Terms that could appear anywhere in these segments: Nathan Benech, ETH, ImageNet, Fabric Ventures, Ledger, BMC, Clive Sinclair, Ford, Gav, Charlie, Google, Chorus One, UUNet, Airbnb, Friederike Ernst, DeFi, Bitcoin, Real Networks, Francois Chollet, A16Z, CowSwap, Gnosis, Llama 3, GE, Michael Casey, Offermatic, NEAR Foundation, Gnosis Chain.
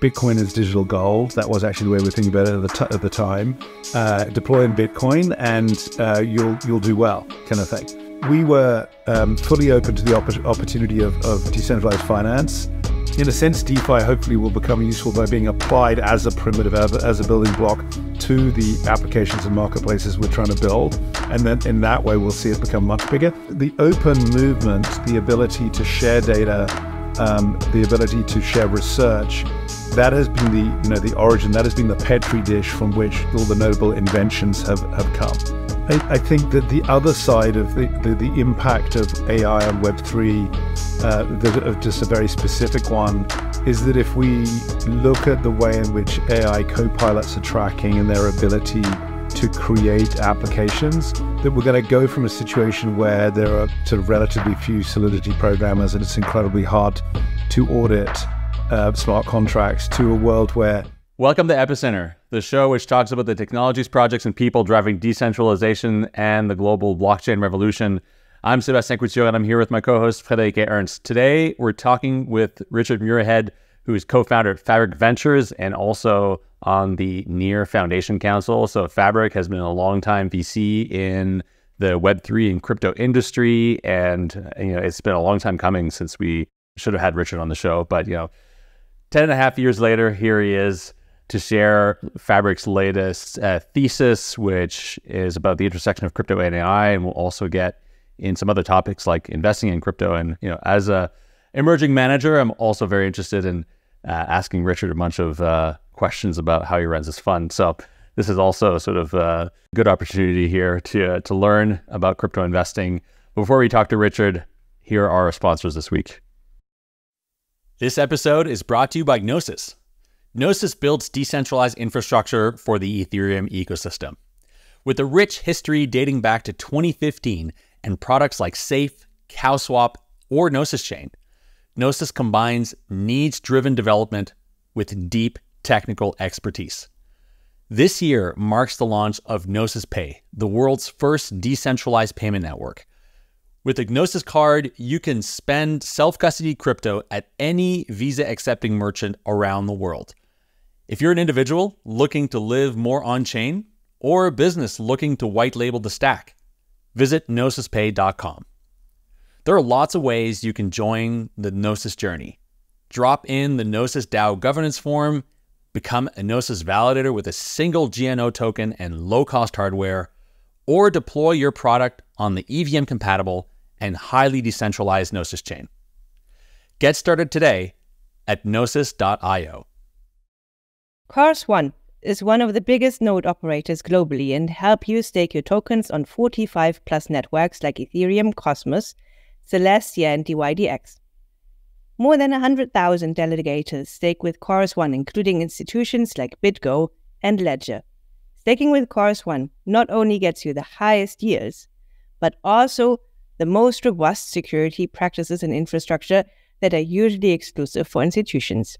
Bitcoin as digital gold. That was actually the way we were thinking about it at the time. Deploy in Bitcoin and you'll do well, kind of thing. We were fully open to the opportunity of decentralized finance. In a sense, DeFi hopefully will become useful by being applied as a primitive, as a building block to the applications and marketplaces we're trying to build. And then in that way, we'll see it become much bigger. The open movement, the ability to share data, the ability to share research, that has been the, the origin, that has been the petri dish from which all the notable inventions have come. I think that the other side of the impact of AI on Web3, just a very specific one, is that if we look at the way in which AI co-pilots are tracking and their ability to create applications, that we're going to go from a situation where there are sort of relatively few Solidity programmers and it's incredibly hard to audit smart contracts to a world where... Welcome to Epicenter, the show which talks about the technologies, projects, and people driving decentralization and the global blockchain revolution. I'm Sebastien Couture, and I'm here with my co-host, Friederike Ernst. Today, we're talking with Richard Muirhead, who is co-founder at Fabric Ventures and also on the NEAR Foundation Council. So Fabric has been a long-time VC in the Web3 and crypto industry, and it's been a long time coming since we should have had Richard on the show. But 10.5 years later, here he is to share Fabric's latest thesis, which is about the intersection of crypto and AI, and we'll also get in some other topics like investing in crypto. And as a emerging manager, I'm also very interested in asking Richard a bunch of questions about how he runs his fund. So this is also sort of a good opportunity here to learn about crypto investing. Before we talk to Richard, here are our sponsors this week. This episode is brought to you by Gnosis. Gnosis builds decentralized infrastructure for the Ethereum ecosystem. With a rich history dating back to 2015 and products like Safe, CowSwap, or Gnosis Chain, Gnosis combines needs-driven development with deep technical expertise. This year marks the launch of Gnosis Pay, the world's first decentralized payment network. With the Gnosis card, you can spend self-custody crypto at any Visa-accepting merchant around the world. If you're an individual looking to live more on-chain or a business looking to white-label the stack, visit GnosisPay.com. There are lots of ways you can join the Gnosis journey. Drop in the Gnosis DAO governance form, become a Gnosis validator with a single GNO token and low-cost hardware, or deploy your product on the EVM-compatible and highly decentralized Gnosis chain. Get started today at gnosis.io. Chorus One is one of the biggest node operators globally and help you stake your tokens on 45+ networks like Ethereum, Cosmos, Celestia, and DYDX. More than 100,000 delegators stake with Chorus One, including institutions like BitGo and Ledger. Staking with Chorus One not only gets you the highest yields, but also the most robust security practices and infrastructure that are usually exclusive for institutions.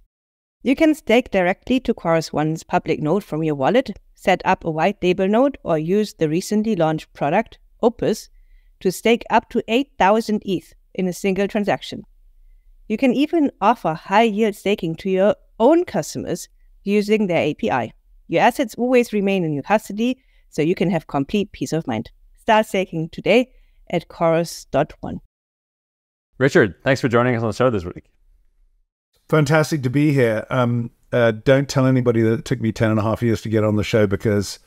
You can stake directly to Chorus One's public node from your wallet, set up a white label node, or use the recently launched product, Opus, to stake up to 8,000 ETH in a single transaction. You can even offer high-yield staking to your own customers using their API. Your assets always remain in your custody, so you can have complete peace of mind. Start staking today at Chorus.one. Richard, thanks for joining us on the show this week. Fantastic to be here. Don't tell anybody that it took me 10.5 years to get on the show because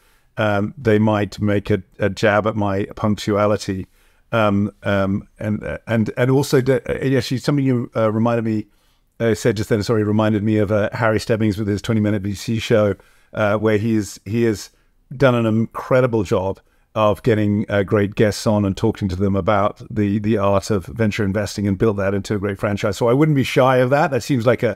they might make a jab at my punctuality. And also, actually, something you reminded me, said just then, sorry, reminded me of Harry Stebbings with his 20-minute VC show, where he has done an incredible job of getting great guests on and talking to them about the art of venture investing and build that into a great franchise. So I wouldn't be shy of that. That seems like a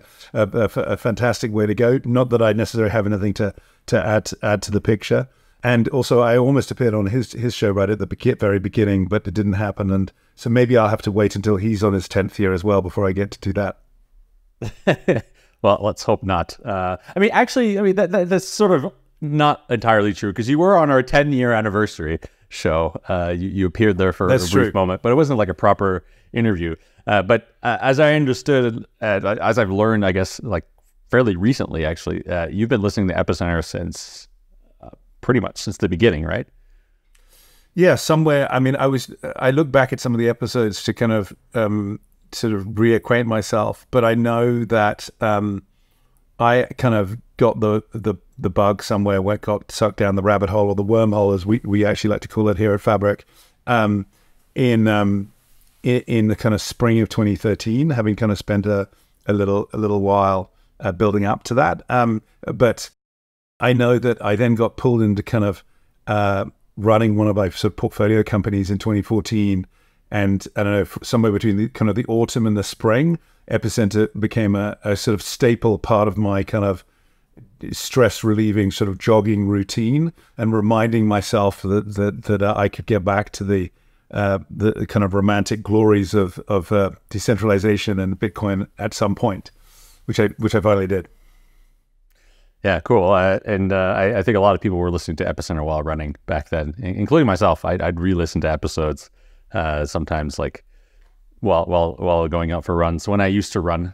fantastic way to go. Not that I necessarily have anything to add to the picture. And also, I almost appeared on his show right at the very beginning, but it didn't happen. And so maybe I'll have to wait until he's on his 10th year as well before I get to do that. Well, let's hope not. I mean, that's sort of not entirely true because you were on our 10-year anniversary show. You appeared there for that's a brief true. Moment, but it wasn't like a proper interview. But as I understood, as I've learned, I guess, like fairly recently, actually. You've been listening to Epicenter since pretty much since the beginning, right? Yeah, somewhere. I mean, I look back at some of the episodes to kind of sort of reacquaint myself, but I know that I kind of got the bug somewhere, got sucked down the rabbit hole, or the wormhole, as we actually like to call it here at Fabric, in the kind of spring of 2013, having kind of spent a little while building up to that. But I know that I then got pulled into kind of running one of my sort of portfolio companies in 2014, and I don't know, somewhere between the kind of the autumn and the spring, Epicenter became a sort of staple part of my kind of stress relieving sort of jogging routine, and reminding myself that I could get back to the kind of romantic glories of decentralization and Bitcoin at some point, which I finally did. Yeah, cool. I think a lot of people were listening to Epicenter while running back then, including myself. I'd re-listen to episodes sometimes, like while going out for runs, when I used to run,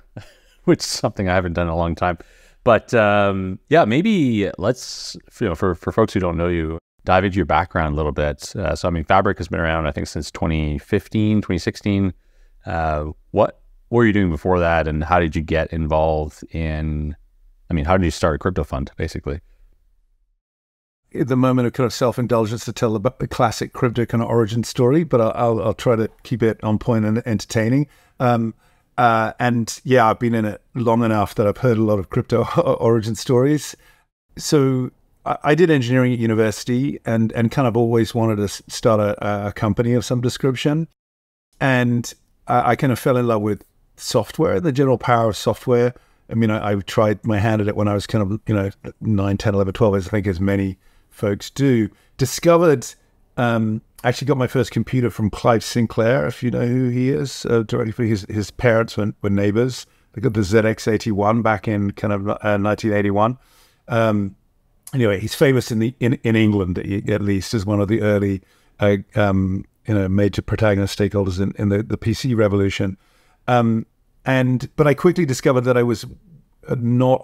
which is something I haven't done in a long time. But yeah, maybe let's, for folks who don't know you, dive into your background a little bit. So I mean, Fabric has been around, I think, since 2015, 2016. What were you doing before that, and how did you get involved in? I mean, how did you start a crypto fund, basically? At the moment of kind of self-indulgence to tell the classic crypto kind of origin story, but I'll try to keep it on point and entertaining. And yeah, I've been in it long enough that I've heard a lot of crypto origin stories. So I did engineering at university, and kind of always wanted to start a company of some description. And I kind of fell in love with software, the general power of software. I mean, I tried my hand at it when I was kind of, 9, 10, 11, 12, as I think as many folks do. Discovered, actually got my first computer from Clive Sinclair, if you know who he is, directly for his parents were neighbors. They got the ZX81 back in kind of 1981. Anyway, he's famous in England, at least, as one of the early, major protagonist stakeholders in the PC revolution. But I quickly discovered that I was not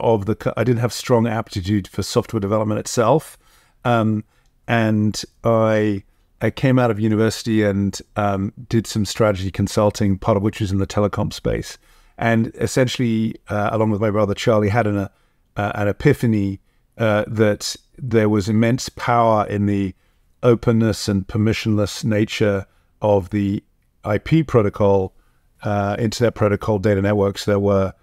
I didn't have strong aptitude for software development itself. And I came out of university and did some strategy consulting, part of which was in the telecom space. And essentially, along with my brother Charlie, had an epiphany that there was immense power in the openness and permissionless nature of the IP protocol, internet protocol data networks that were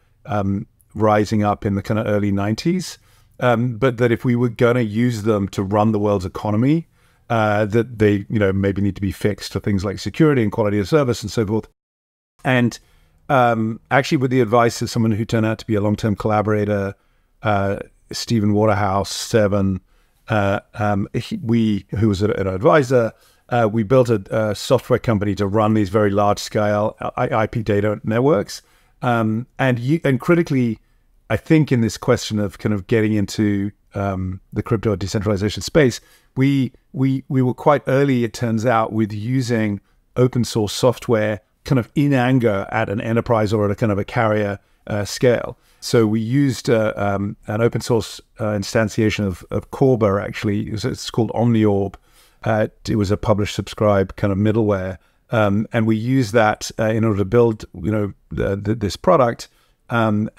rising up in the kind of early 90s, but that if we were going to use them to run the world's economy, that they maybe need to be fixed for things like security and quality of service and so forth. And actually, with the advice of someone who turned out to be a long-term collaborator, Steven Waterhouse, Seven, who was an advisor, we built a software company to run these very large-scale IP data networks, and critically, I think in this question of kind of getting into the crypto decentralization space, we were quite early, it turns out, with using open source software kind of in anger at an enterprise or at a kind of a carrier scale. So we used an open source instantiation of Corba, actually. It's called OmniOrb. It was a publish subscribe kind of middleware, and we used that in order to build, this product, and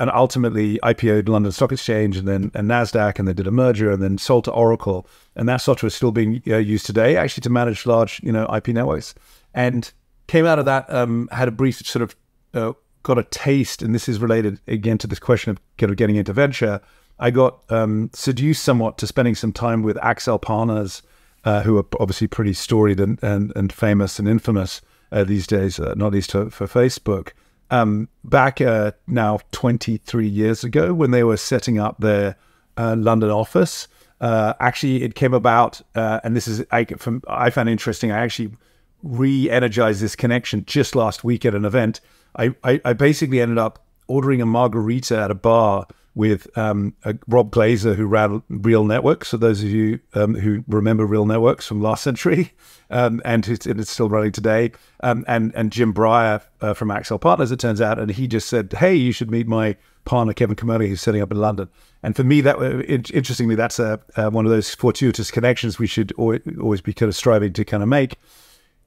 ultimately IPO'd London Stock Exchange and then Nasdaq, and they did a merger and then sold to Oracle, and that software is still being used today, actually, to manage large IP networks. And came out of that, had a brief sort of got a taste, and this is related again to this question of kind of getting into venture. I got seduced somewhat to spending some time with Axel Partners, who are obviously pretty storied and famous and infamous these days, not least for Facebook, back now 23 years ago when they were setting up their London office. Actually, it came about, and this is I found interesting, I actually re-energized this connection just last week at an event. I basically ended up ordering a margarita at a bar with Rob Glaser, who ran Real Networks. So those of you who remember Real Networks from last century, and it's still running today, and Jim Breyer from Axel Partners, it turns out, and he just said, "Hey, you should meet my partner, Kevin Comody, who's setting up in London. And for me, that interestingly, that's one of those fortuitous connections we should always be kind of striving to kind of make.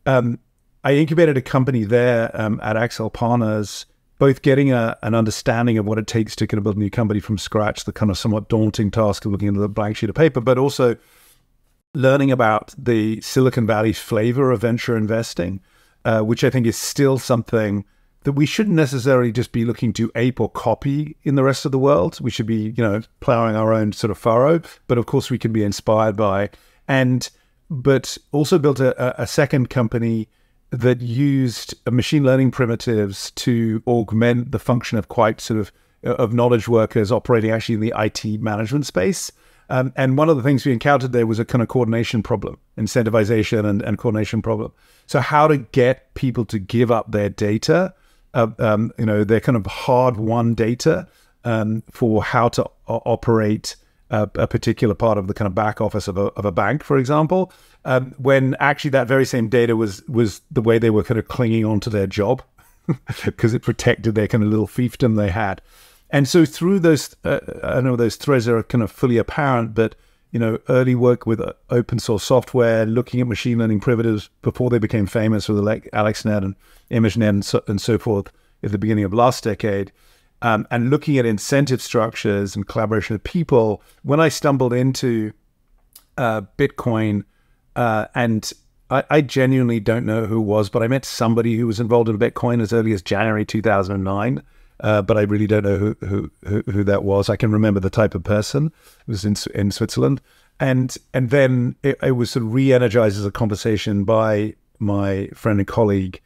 I incubated a company there at Axel Partners, both getting an understanding of what it takes to kind of build a new company from scratch, the kind of somewhat daunting task of looking into the blank sheet of paper, but also learning about the Silicon Valley flavor of venture investing, which I think is still something that we shouldn't necessarily just be looking to ape or copy in the rest of the world. We should be, you know, plowing our own sort of furrow, but of course we can be inspired by. But also built a second company that used machine learning primitives to augment the function of quite sort of knowledge workers operating actually in the IT management space. And one of the things we encountered there was a kind of coordination problem, incentivization and coordination problem. So how to get people to give up their data, you know, their kind of hard-won data for how to operate a particular part of the kind of back office of a bank, for example, when actually that very same data was the way they were kind of clinging onto their job because it protected their kind of little fiefdom they had. And so through those, I know those threads are kind of fully apparent, but, you know, early work with open source software, looking at machine learning primitives before they became famous with like AlexNet and ImageNet and so forth at the beginning of last decade, and looking at incentive structures and collaboration of people. When I stumbled into Bitcoin, and I genuinely don't know who it was, but I met somebody who was involved in Bitcoin as early as January 2009. But I really don't know who that was. I can remember the type of person. It was in Switzerland, and then it was sort of re-energized as a conversation by my friend and colleague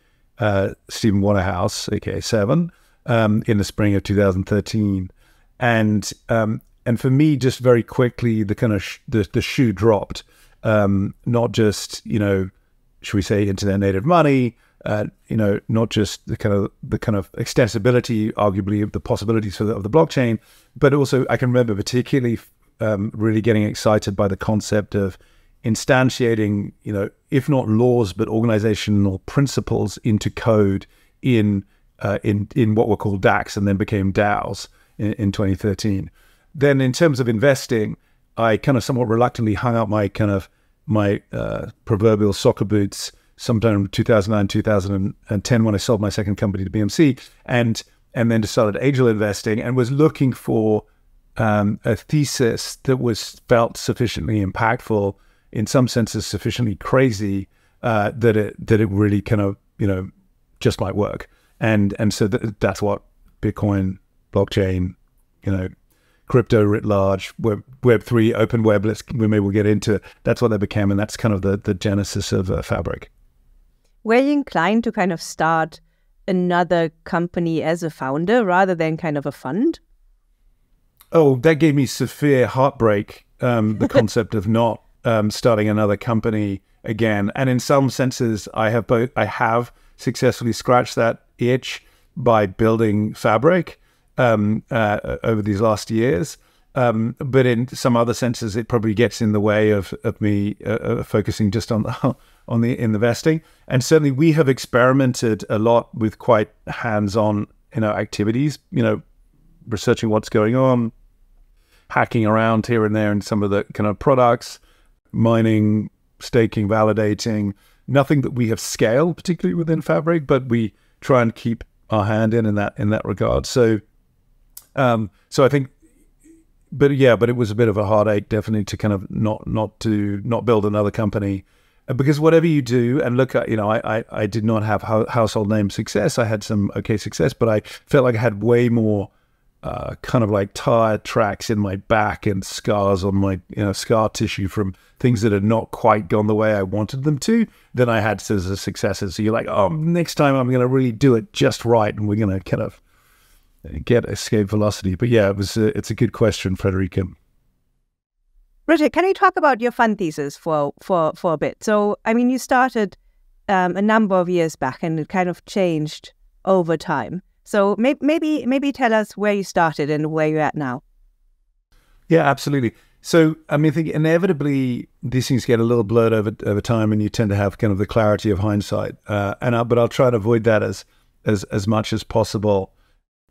Steven Waterhouse, aka Seven, in the spring of 2013, and for me, just very quickly, the kind of the shoe dropped. Not just, you know, should we say internet native money. You know, not just the kind of extensibility, arguably, of the possibilities of the blockchain, but also I can remember particularly really getting excited by the concept of instantiating, you know, if not laws, but organizational principles into code in what were called DACs and then became DAOs in 2013. Then, in terms of investing, I kind of somewhat reluctantly hung up my proverbial soccer boots sometime in 2009, 2010, when I sold my second company to BMC, and then started angel investing, and was looking for a thesis that was felt sufficiently impactful, in some senses sufficiently crazy, that it really kind of, you know, just might work. And so that's what Bitcoin, blockchain, you know, crypto writ large, Web3, open web, we'll get into it. That's what they became, and that's kind of the genesis of Fabric. Were you inclined to kind of start another company as a founder rather than kind of a fund? Oh, that gave me severe heartbreak, the concept of not starting another company again. And in some senses, I have successfully scratched that itch by building Fabric over these last years, but in some other senses it probably gets in the way of me focusing just on the investing. And certainly we have experimented a lot with quite hands-on, you know, activities, you know, researching what's going on, hacking around here and there in some of the kind of products, mining, staking, validating. Nothing that we have scaled particularly within Fabric, but we try and keep our hand in that regard. So I think, but it was a bit of a heartache, definitely, to kind of not build another company, because whatever you do, and look, you know, I did not have household name success. I had some okay success, but I felt like I had way more kind of like tire tracks in my back and scars on my, you know, scar tissue from things that had not quite gone the way I wanted them to than I had as a successes. So you're like, oh, next time I'm going to really do it just right, and we're going to kind of get escape velocity. But yeah, it's a good question, Friederike. Richard, can you talk about your fund thesis for a bit? So, I mean, you started a number of years back, and it kind of changed over time. So maybe tell us where you started and where you're at now. Yeah, absolutely. So, I mean, I think inevitably these things get a little blurred over time, and you tend to have kind of the clarity of hindsight. But I'll try to avoid that as much as possible.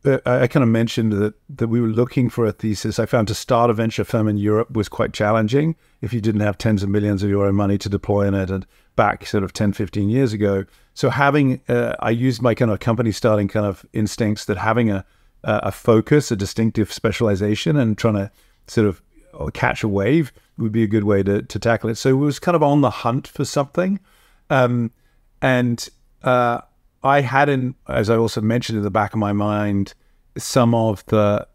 I kind of mentioned that we were looking for a thesis. I found to start a venture firm in Europe was quite challenging if you didn't have tens of millions of your own money to deploy in it, and back sort of 10, 15 years ago. So having, I used my kind of company starting kind of instincts that having a focus, a distinctive specialization, and trying to sort of catch a wave would be a good way to tackle it. So it was kind of on the hunt for something. I had, as I also mentioned, in the back of my mind, some of the,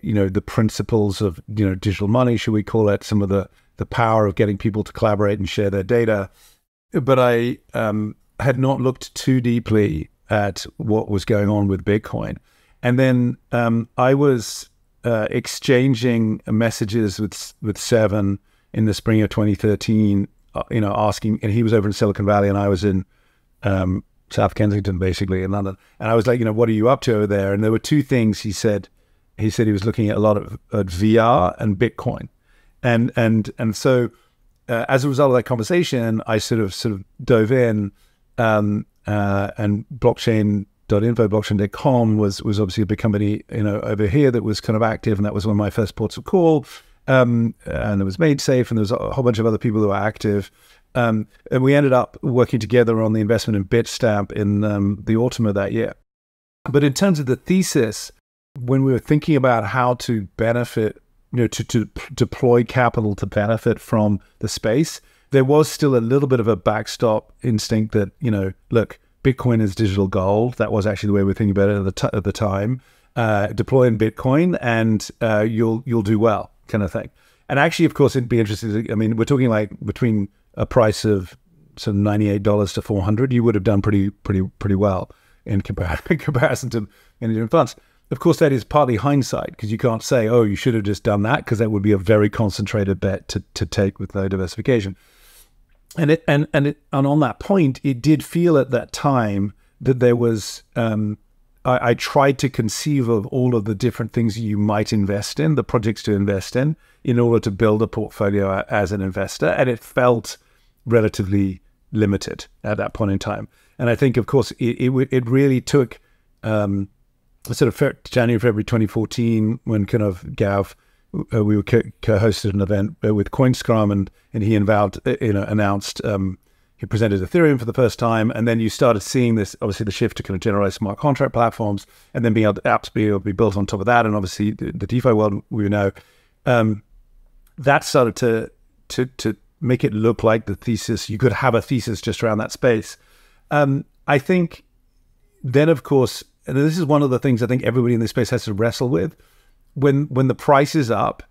you know, the principles of, you know, digital money, should we call it, some of the power of getting people to collaborate and share their data. But I had not looked too deeply at what was going on with Bitcoin. And then I was exchanging messages with Seven in the spring of 2013, you know, asking, and he was over in Silicon Valley and I was in South Kensington, basically, in London. And I was like, you know, what are you up to over there? And there were two things he said. He said he was looking at a lot of VR and Bitcoin. And so as a result of that conversation, I sort of dove in, and blockchain.info, blockchain.com was obviously a big company, you know, over here that was kind of active. And that was one of my first ports of call. And it was made safe, and there was a whole bunch of other people who were active. And we ended up working together on the investment in Bitstamp in the autumn of that year. But in terms of the thesis, when we were thinking about how to benefit, you know, to deploy capital to benefit from the space, there was still a little bit of a backstop instinct that, you know, look, Bitcoin is digital gold. That was actually the way we were thinking about it at the time. Deploy in Bitcoin and you'll do well, kind of thing. And actually, of course, it'd be interesting. I mean, we're talking like between a price of some $98 to $400, you would have done pretty well in comparison to many different funds. Of course, that is partly hindsight, because you can't say, oh, you should have just done that, because that would be a very concentrated bet to take with no diversification. And on that point, it did feel at that time that there was. I tried to conceive of all of the different things you might invest in, the projects to invest in order to build a portfolio as an investor. And it felt relatively limited at that point in time. And I think, of course, it really took sort of January, February 2014, when kind of Gav, we were co-hosted an event with CoinScrum, and he announced he presented Ethereum for the first time, and then you started seeing this, obviously, the shift to kind of generalize smart contract platforms, and then being able to apps be built on top of that, and obviously the DeFi world we know. That started to make it look like the thesis. You could have a thesis just around that space. I think then, of course, and this is one of the things I think everybody in this space has to wrestle with. When the price is up,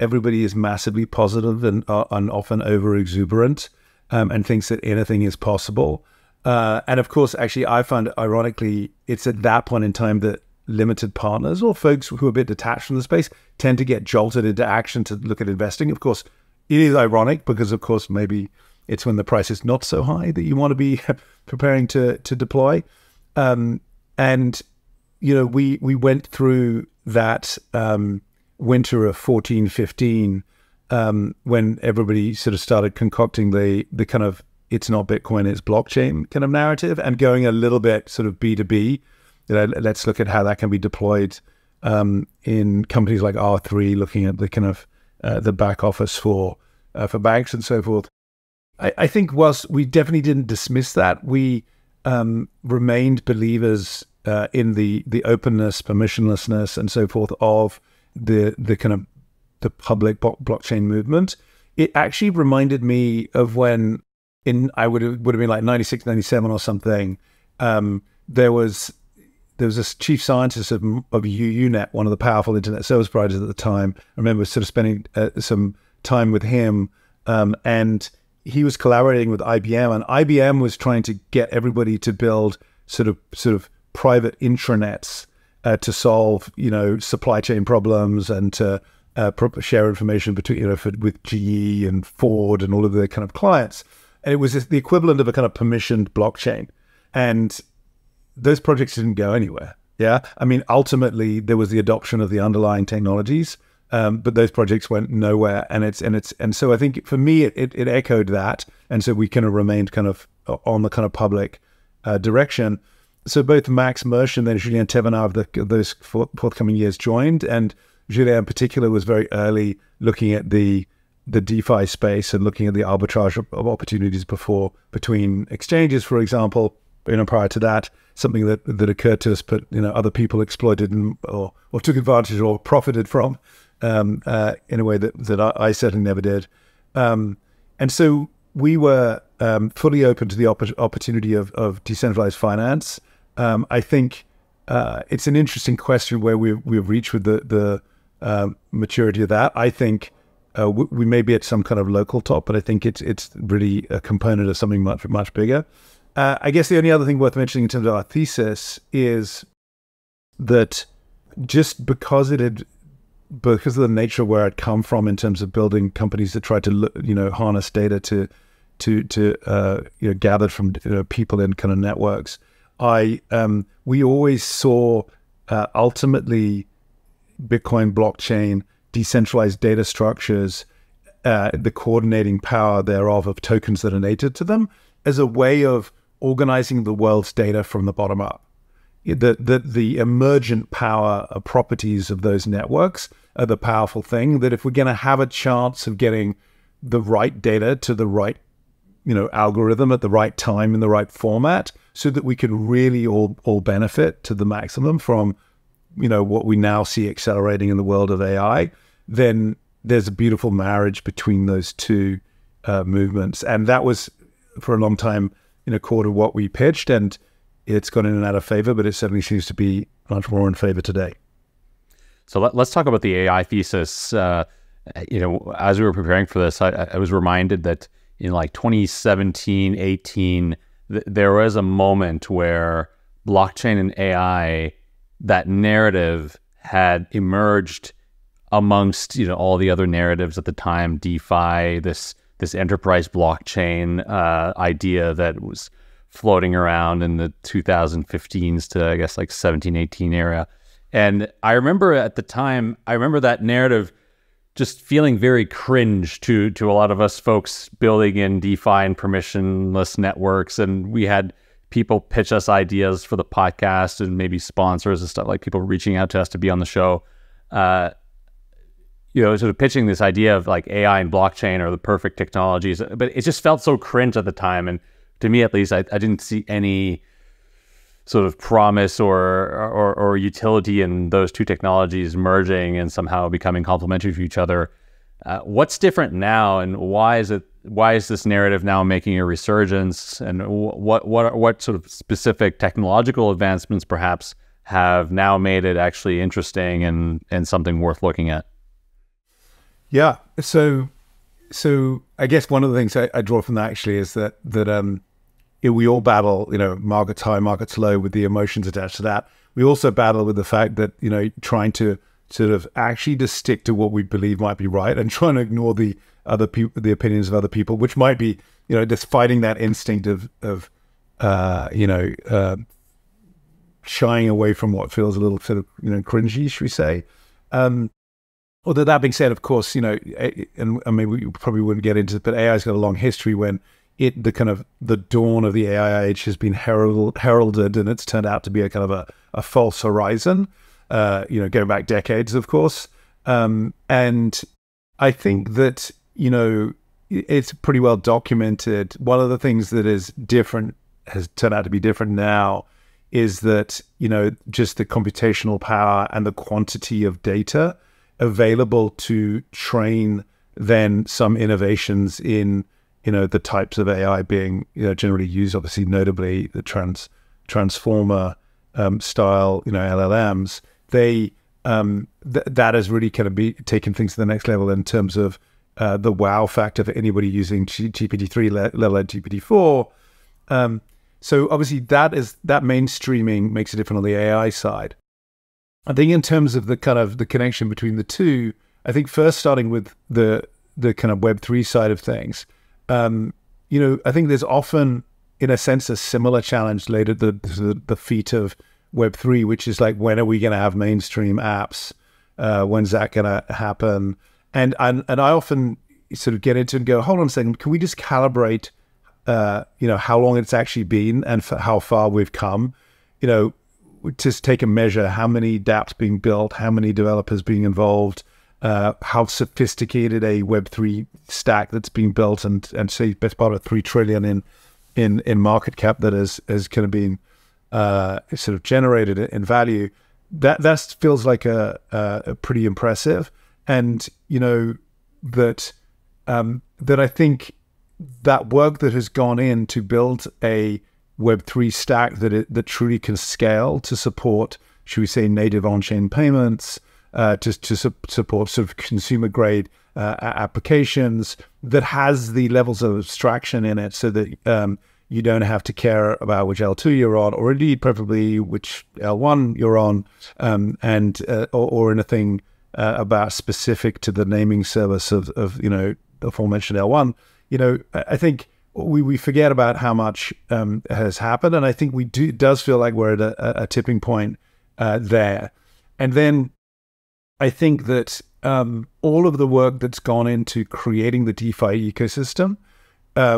everybody is massively positive and often over exuberant. And thinks that anything is possible. And of course, actually, I find, ironically, it's at that point in time that limited partners or folks who are a bit detached from the space tend to get jolted into action to look at investing. Of course, it is ironic because, of course, maybe it's when the price is not so high that you want to be preparing to deploy. And, you know, we went through that winter of 14-15, when everybody sort of started concocting the kind of it's not Bitcoin, it's blockchain kind of narrative, and going a little bit sort of B2B, you know, let's look at how that can be deployed in companies like R3, looking at the kind of the back office for banks and so forth. I think whilst we definitely didn't dismiss that, we remained believers in the openness, permissionlessness, and so forth of the kind of the public blockchain movement. It actually reminded me of when I would have been like 96, 97 or something. There was this chief scientist of UUNet, one of the powerful internet service providers at the time. I remember sort of spending some time with him, and he was collaborating with IBM, and IBM was trying to get everybody to build sort of private intranets to solve, you know, supply chain problems and to share information between, you know, with GE and Ford and all of their kind of clients. And it was the equivalent of a kind of permissioned blockchain. And those projects didn't go anywhere. Yeah. I mean, ultimately there was the adoption of the underlying technologies, but those projects went nowhere. And so I think for me, it echoed that. And so we kind of remained kind of on the kind of public direction. So both Max Mersch and then Julien Thévenard of those forthcoming years joined, and Julien in particular was very early looking at the DeFi space and looking at the arbitrage of opportunities between exchanges, for example. You know, prior to that, something that occurred to us, but you know, other people exploited or took advantage or profited from in a way that I certainly never did. And so we were fully open to the opportunity of decentralized finance. I think it's an interesting question where we've reached with the maturity of that. I think we may be at some kind of local top, but I think it's really a component of something much, much bigger. I guess the only other thing worth mentioning in terms of our thesis is that just because of the nature of where I'd come from in terms of building companies that tried to, you know, harness data to you know, gathered from people in kind of networks, we always saw ultimately Bitcoin blockchain, decentralized data structures, the coordinating power thereof of tokens that are native to them, as a way of organizing the world's data from the bottom up. The emergent power properties of those networks are the powerful thing, that if we're going to have a chance of getting the right data to the right, you know, algorithm at the right time in the right format, so that we can really all benefit to the maximum from, you know, what we now see accelerating in the world of AI, then there's a beautiful marriage between those two movements. And that was, for a long time, in a quarter what we pitched, and it's gone in and out of favor, but it certainly seems to be much more in favor today. So let's talk about the AI thesis. You know, as we were preparing for this, I was reminded that in like 2017, 18, there was a moment where blockchain and AI, that narrative had emerged amongst, you know, all the other narratives at the time, DeFi, this enterprise blockchain idea that was floating around in the 2015s to, I guess, like 17, 18 era. And I remember at the time, I remember that narrative just feeling very cringe to a lot of us folks building in DeFi and permissionless networks. And we had people pitch us ideas for the podcast and maybe sponsors and stuff, like people reaching out to us to be on the show. You know, sort of pitching this idea of like AI and blockchain are the perfect technologies, but it just felt so cringe at the time. And to me, at least, I didn't see any sort of promise or utility in those two technologies merging and somehow becoming complementary to each other. What's different now, and why is this narrative now making a resurgence? And what sort of specific technological advancements perhaps have now made it actually interesting and something worth looking at? Yeah, so I guess one of the things I draw from that actually is that we all battle, you know, markets high, markets low, with the emotions attached to that. We also battle with the fact that, you know, trying to sort of actually just stick to what we believe might be right and trying to ignore the opinions of other people, which might be, you know, just fighting that instinct of shying away from what feels a little sort of, you know, cringy, should we say. Although that being said, of course, you know, and I mean, we probably wouldn't get into it, but AI's got a long history when the dawn of the AI age has been heralded, and it's turned out to be a kind of a false horizon, you know, going back decades, of course. And I think that, you know, it's pretty well documented. One of the things that is different, has turned out to be different now, is that, you know, just the computational power and the quantity of data available to train then some innovations in, you know, the types of AI being, you know, generally used, obviously notably the transformer style, you know, LLMs, that has really kind of taken things to the next level in terms of the wow factor for anybody using GPT-3, let alone GPT-4. So obviously that mainstreaming makes a difference on the AI side. I think in terms of the kind of the connection between the two, I think first starting with the kind of Web3 side of things, you know, I think there's often, in a sense, a similar challenge laid at the feet of Web3, which is like, when are we going to have mainstream apps? When's that going to happen? And I often sort of get into it and go, hold on a second, can we just calibrate, you know, how long it's actually been and for how far we've come? you know, just take a measure, how many dApps being built, how many developers being involved, how sophisticated a Web3 stack that's being built, and say best part of $3 trillion in market cap that has kind of been sort of generated in value. That feels like a pretty impressive, and you know that that I think that work that has gone in to build a Web3 stack that truly can scale to support, should we say, native on-chain payments, to support sort of consumer-grade applications, that has the levels of abstraction in it so that you don't have to care about which L2 you're on, or indeed preferably which L1 you're on, or anything about specific to the naming service of you know, the aforementioned L1. You know, I think we forget about how much has happened, and I think it does feel like we're at a tipping point there. And then I think that all of the work that's gone into creating the DeFi ecosystem,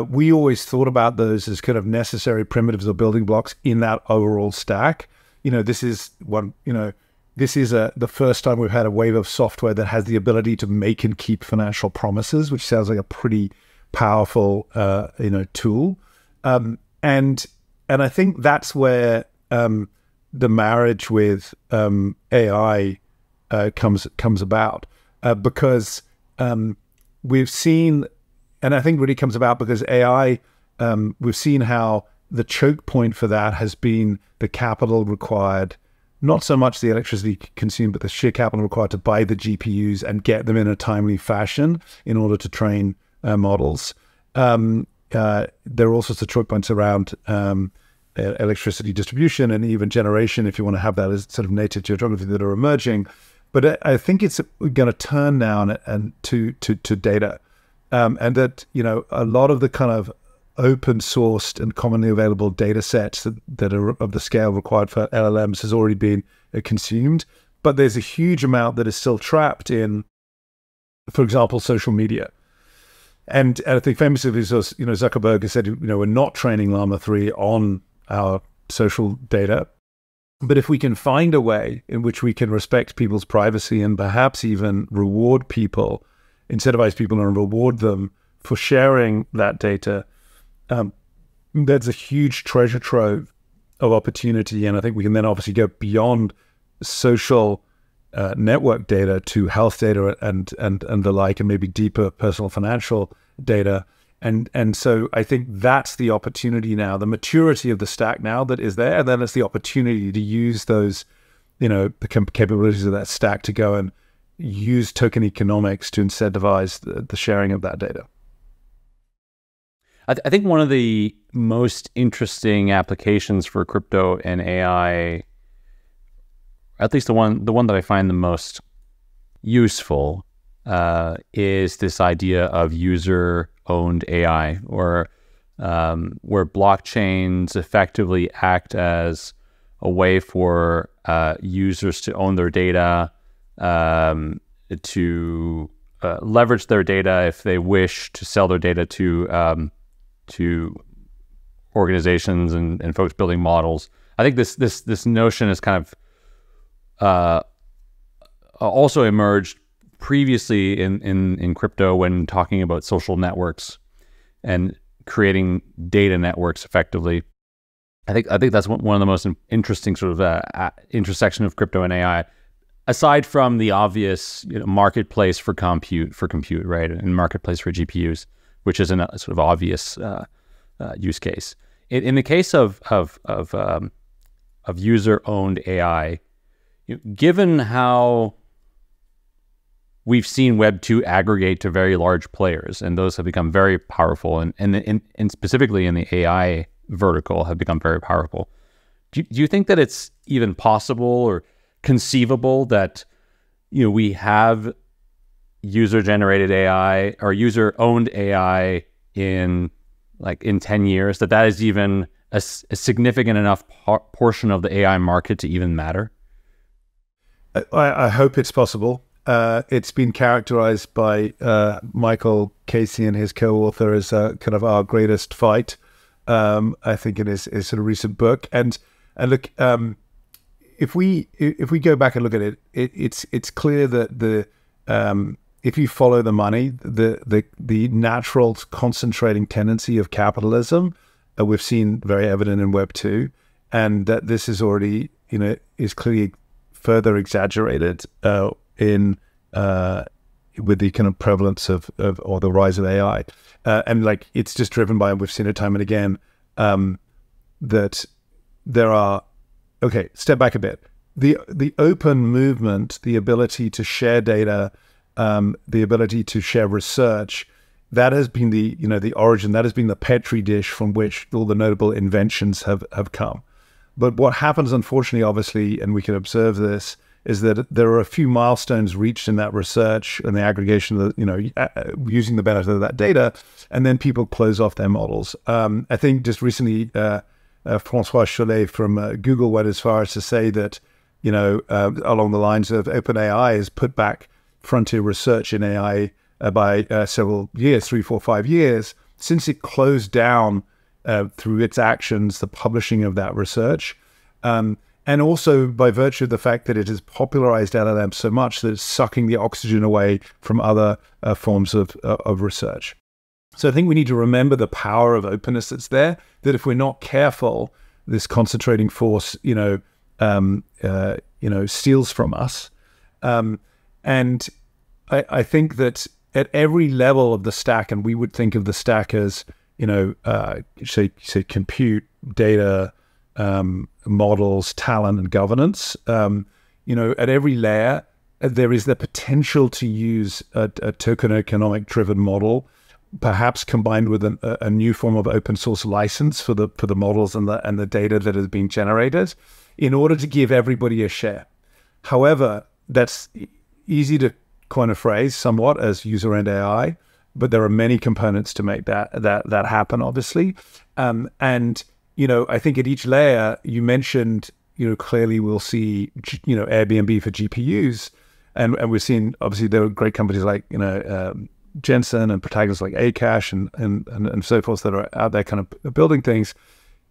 we always thought about those as kind of necessary primitives or building blocks in that overall stack. You know, this is one. You know, this is the first time we've had a wave of software that has the ability to make and keep financial promises, which sounds like a pretty powerful you know, tool, and I think that's where the marriage with AI comes about, because we've seen, and I think really comes about because AI, we've seen how the choke point for that has been the capital required, not so much the electricity consumed, but the sheer capital required to buy the GPUs and get them in a timely fashion in order to train models. There are all sorts of choke points around electricity distribution and even generation, if you want to have that as sort of native geography, that are emerging. But I think it's going to turn now and to data, and that, you know, a lot of the kind of open sourced and commonly available data sets that are of the scale required for LLMs has already been consumed. But there's a huge amount that is still trapped in, for example, social media. And I think famously, you know, Zuckerberg has said, you know, we're not training Llama 3 on our social data. But if we can find a way in which we can respect people's privacy and perhaps even reward people, incentivize people and reward them for sharing that data, that's a huge treasure trove of opportunity. And I think we can then obviously go beyond social network data to health data and the like, and maybe deeper personal financial data, and so I think that's the opportunity now, the maturity of the stack now that is there, and then it's the opportunity to use those, you know, the capabilities of that stack to go and use token economics to incentivize the sharing of that data. I think one of the most interesting applications for crypto and AI, at least the one that I find the most useful, is this idea of user-owned AI, or where blockchains effectively act as a way for users to own their data, to leverage their data if they wish, to sell their data to organizations and folks building models. I think this notion is kind of also emerged previously in crypto when talking about social networks and creating data networks effectively. I think that's one of the most interesting sort of intersection of crypto and AI, aside from the obvious, you know, marketplace for compute, right, and marketplace for GPUs, which is a sort of obvious use case. In the case of user-owned AI, given how we've seen Web 2 aggregate to very large players, and those have become very powerful, and specifically in the AI vertical have become very powerful, do you think that it's even possible or conceivable that, you know, we have user-generated AI or user-owned AI in 10 years, that is even a significant enough portion of the AI market to even matter? I hope it's possible. It's been characterized by Michael Casey and his co-author as kind of our greatest fight, I think, in his sort of recent book. And And look, if we go back and look at it, it's clear that the if you follow the money, the natural concentrating tendency of capitalism, we've seen very evident in Web2, and that this is already, you know, is clearly further exaggerated with the kind of prevalence of or the rise of AI, and like it's just driven by, we've seen it time and again, that there are, okay, step back a bit, the open movement, the ability to share data, the ability to share research, that has been the, you know, the origin, that has been the petri dish from which all the notable inventions have come. But what happens, unfortunately, obviously, and we can observe this, is that there are a few milestones reached in that research and the aggregation of the, you know, using the benefit of that data, and then people close off their models. I think just recently, Francois Chollet from Google went as far as to say that, you know, along the lines of OpenAI has put back frontier research in AI by several years, 3, 4, 5 years, since it closed down through its actions the publishing of that research. And also by virtue of the fact that it has popularized LLMs so much that it's sucking the oxygen away from other forms of research. So I think we need to remember the power of openness that's there, that if we're not careful, this concentrating force, you know, steals from us. And I think that at every level of the stack, and we would think of the stack as, you know, say compute, data, models, talent, and governance, you know, at every layer, there is the potential to use a token economic driven model, perhaps combined with a new form of open source license for the models and the data that is being generated, in order to give everybody a share. However, that's easy to coin a phrase somewhat as user end AI, but there are many components to make that happen, obviously. And you know, I think at each layer, you mentioned, you know, clearly we'll see, you know, Airbnb for GPUs, and we've seen obviously there are great companies like, you know, Jensen and protagonists like Akash and so forth that are out there kind of building things.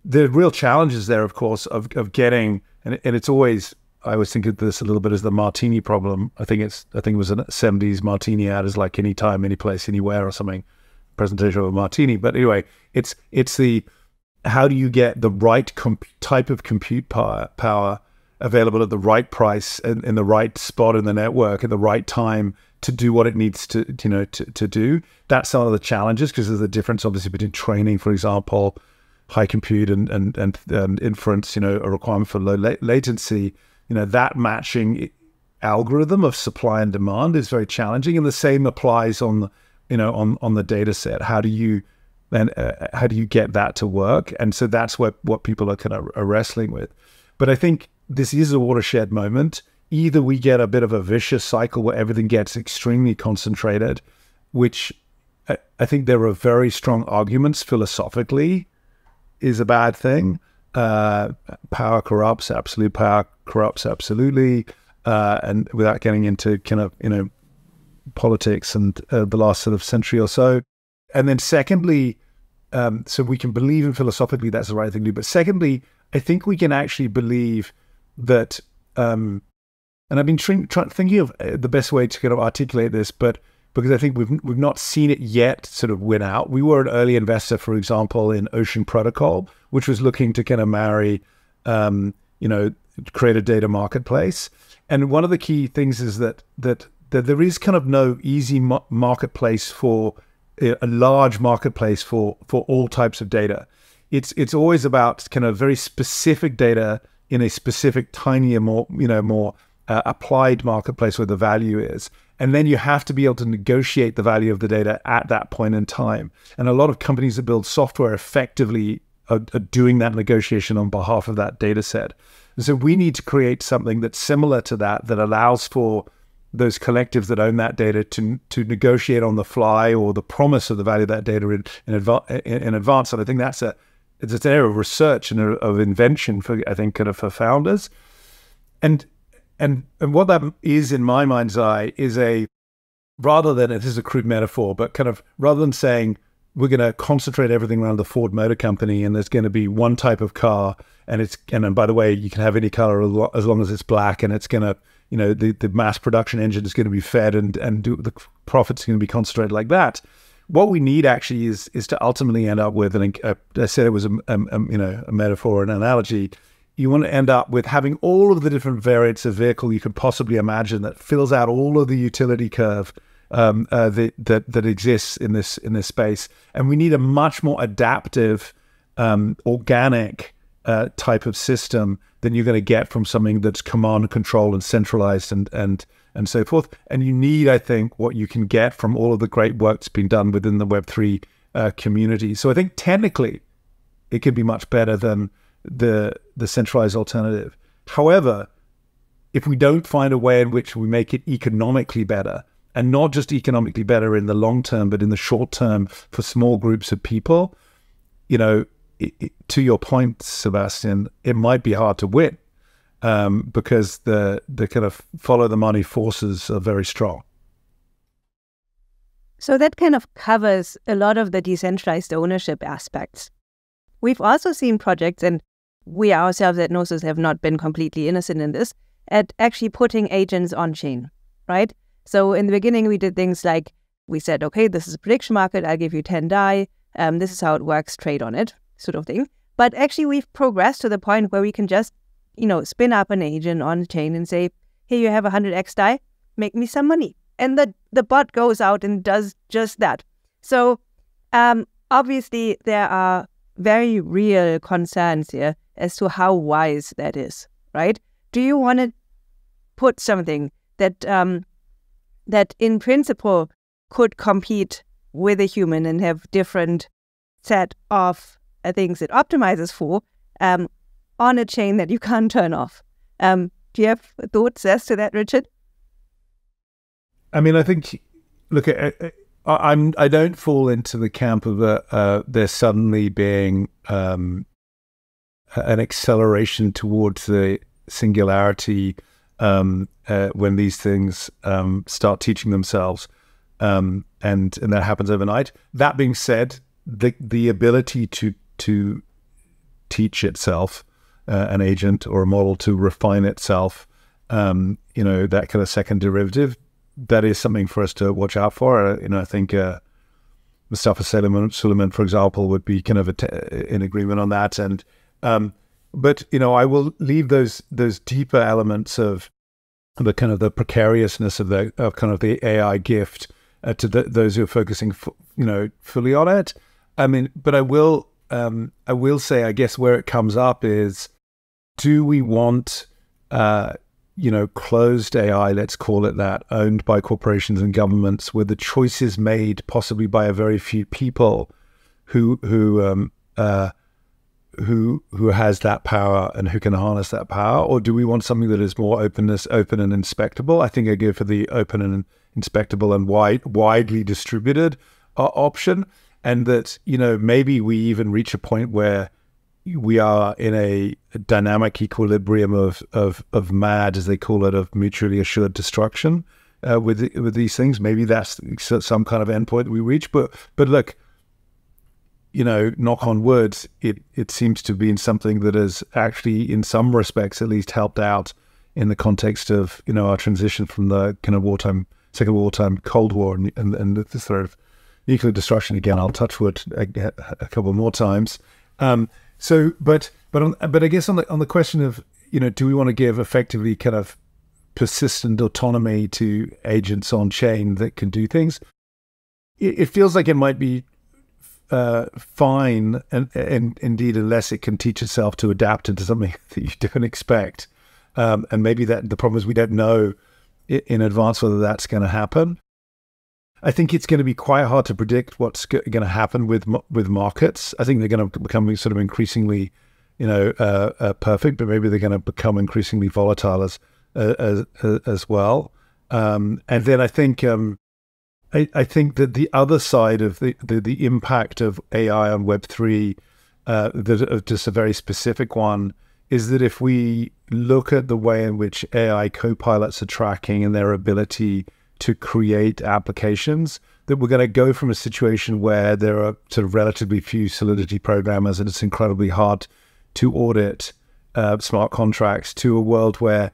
The real challenges there, of course, of getting, and it's always, I always think of this a little bit as the martini problem. I think it was a 70s martini ad, is like any time, any place, anywhere or something, presentation of a martini. But anyway, it's the, how do you get the right type of compute power available at the right price and in the right spot in the network at the right time to do what it needs to, you know, to do. That's some of the challenges, because there's a difference obviously between training, for example, high compute and inference, you know, a requirement for low latency. You know, that matching algorithm of supply and demand is very challenging, and the same applies on, you know, on the data set. How do you then how do you get that to work? And so that's what people are kind of wrestling with. But I think this is a watershed moment. Either we get a bit of a vicious cycle where everything gets extremely concentrated, which I think there are very strong arguments philosophically is a bad thing. Power corrupts, absolute power corrupts absolutely. And without getting into kind of, you know, politics and the last sort of century or so. And then secondly, so we can believe in philosophically that's the right thing to do. But secondly, I think we can actually believe that, and I've been thinking of the best way to kind of articulate this, but because I think we've not seen it yet sort of win out. We were an early investor, for example, in Ocean Protocol, which was looking to kind of marry, you know, create a data marketplace. And one of the key things is that there is kind of no easy marketplace for a large marketplace for all types of data. It's always about kind of very specific data in a specific tinier, more, you know, more applied marketplace where the value is. And then you have to be able to negotiate the value of the data at that point in time. And a lot of companies that build software effectively are doing that negotiation on behalf of that data set. And so we need to create something that's similar to that, that allows for those collectives that own that data to negotiate on the fly or the promise of the value of that data in advance. And I think that's it's an area of research and of invention for, I think, kind of for founders. And what that is in my mind's eye is rather than, this is a crude metaphor, but kind of rather than saying we're going to concentrate everything around the Ford Motor Company, and there's going to be one type of car, and it's, and by the way, you can have any color as long as it's black, and it's going to, you know, the mass production engine is going to be fed, and the profits are going to be concentrated like that. What we need actually is to ultimately end up with, and I said it was a metaphor, an analogy. You want to end up with having all of the different variants of vehicle you could possibly imagine that fills out all of the utility curve that exists in this space, and we need a much more adaptive, organic type of system than you're going to get from something that's command and control and centralized and so forth. And you need, I think, what you can get from all of the great work that's been done within the Web3 community. So I think technically, it could be much better than the centralized alternative. However, if we don't find a way in which we make it economically better, and not just economically better in the long term, but in the short term for small groups of people, you know, to your point, Sebastien, it might be hard to win because the kind of follow the money forces are very strong. So that kind of covers a lot of the decentralized ownership aspects. We've also seen projects, and we ourselves at Gnosis have not been completely innocent in this, at actually putting agents on chain, right? So in the beginning, we did things like we said, okay, this is a prediction market. I'll give you 10 DAI. This is how it works. Trade on it, sort of thing. But actually, we've progressed to the point where we can just, you know, spin up an agent on chain and say, here, you have 100x DAI. Make me some money. And the bot goes out and does just that. So obviously, there are very real concerns here as to how wise that is, right? Do you want to put something that that in principle could compete with a human and have different set of things it optimizes for on a chain that you can't turn off? Do you have thoughts as to that, Richard? I mean, I think, look, I don't fall into the camp of there suddenly being an acceleration towards the singularity when these things start teaching themselves, and that happens overnight. That being said, the ability to teach itself, an agent or a model to refine itself, you know, that kind of second derivative, that is something for us to watch out for. You know, I think Mustafa Suleiman, for example, would be kind of in agreement on that. And but you know, I will leave those deeper elements of the kind of the precariousness of the AI gift to those who are focusing, you know, fully on it. I mean, but I will say, I guess where it comes up is, do we want you know, closed AI, let's call it that, owned by corporations and governments, where the choice is made possibly by a very few people, who has that power and who can harness that power? Or do we want something that is more open and inspectable? I think I go for the open and inspectable and widely distributed option, and that, you know, maybe we even reach a point where we are in a dynamic equilibrium of MAD, as they call it, of mutually assured destruction with these things. Maybe that's some kind of endpoint that we reach. But look, you know, knock on wood, it seems to be something that has actually, in some respects, at least helped out in the context of, you know, our transition from the kind of wartime, Second World War time, Cold War, and this sort of nuclear destruction. Again, I'll touch wood a couple more times. So, but I guess on the question of, you know, do we want to give effectively kind of persistent autonomy to agents on chain that can do things? It feels like it might be fine, and indeed, unless it can teach itself to adapt into something that you don't expect, and maybe that the problem is we don't know in advance whether that's going to happen. I think it's going to be quite hard to predict what's going to happen with markets. I think they're going to become sort of increasingly, you know, perfect, but maybe they're going to become increasingly volatile as well. And then I think I think that the other side of the impact of AI on Web3, just a very specific one, is that if we look at the way in which AI copilots are tracking and their ability to create applications, that we're going to go from a situation where there are sort of relatively few Solidity programmers and it's incredibly hard to audit smart contracts, to a world where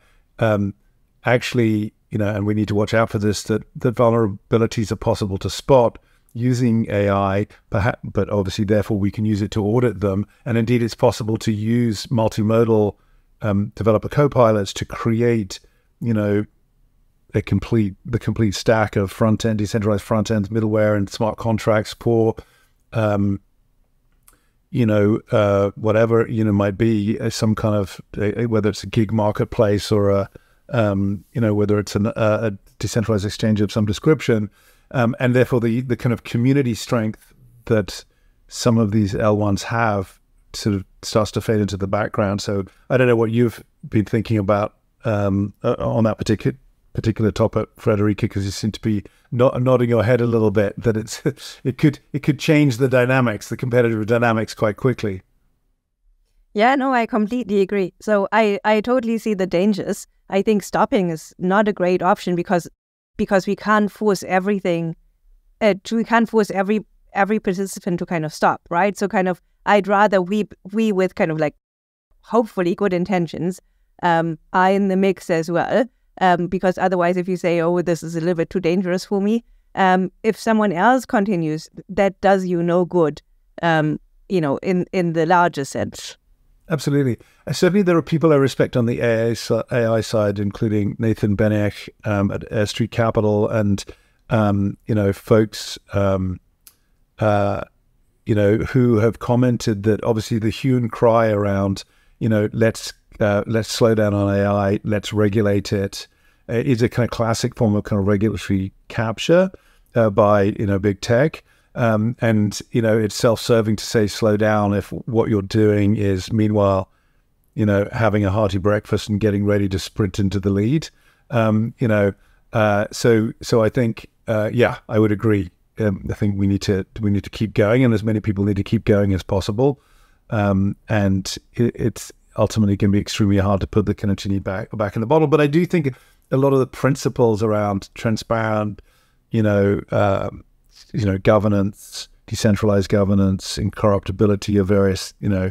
actually, you know, and we need to watch out for this, that vulnerabilities are possible to spot using AI, perhaps, but obviously, therefore, we can use it to audit them. And indeed, it's possible to use multimodal developer copilots to create, you know, the complete stack of front end, decentralized front ends, middleware, and smart contracts for, you know, whatever, you know, might be some kind of, whether it's a gig marketplace or a, you know, whether it's a decentralized exchange of some description, and therefore the kind of community strength that some of these L1s have sort of starts to fade into the background. So I don't know what you've been thinking about on that particular topic, Friederike, because you seem to be nodding your head a little bit that it could change the dynamics, the competitive dynamics, quite quickly. Yeah, no, I completely agree. So I totally see the dangers. I think stopping is not a great option because we can't force everything. We can't force every participant to kind of stop, right? So kind of, I'd rather we with kind of like hopefully good intentions are in the mix as well. Because otherwise, if you say, oh, this is a little bit too dangerous for me, if someone else continues, that does you no good, you know, in the larger sense. Absolutely. Certainly, there are people I respect on the AI side, including Nathan Benech at Air Street Capital, and you know, folks, you know, who have commented that obviously the hue and cry around, you know, let's slow down on AI, let's regulate it, is a kind of classic form of kind of regulatory capture by, you know, big tech. And, you know, it's self-serving to say slow down if what you're doing is, meanwhile, you know, having a hearty breakfast and getting ready to sprint into the lead. You know, so I think, yeah, I would agree. I think we need to keep going, and as many people need to keep going as possible. And it's ultimately going to be extremely hard to put the kind of genie back in the bottle. But I do think a lot of the principles around transparent, you know, governance, decentralized governance, incorruptibility of various, you know,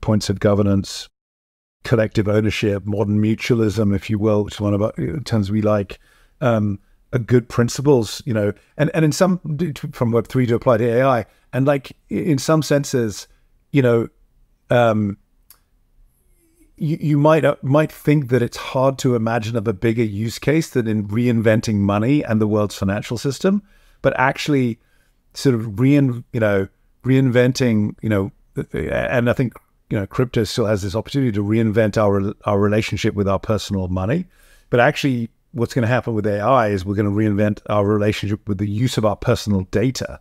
points of governance, collective ownership, modern mutualism, if you will, which is one of the terms we like, are good principles, you know, and in some, from Web3 to apply to AI, and like in some senses, you know, you might think that it's hard to imagine of a bigger use case than in reinventing money and the world's financial system. But actually, sort of reinventing, you know, and I think, you know, crypto still has this opportunity to reinvent our relationship with our personal money. But actually, what's going to happen with AI is we're going to reinvent our relationship with the use of our personal data,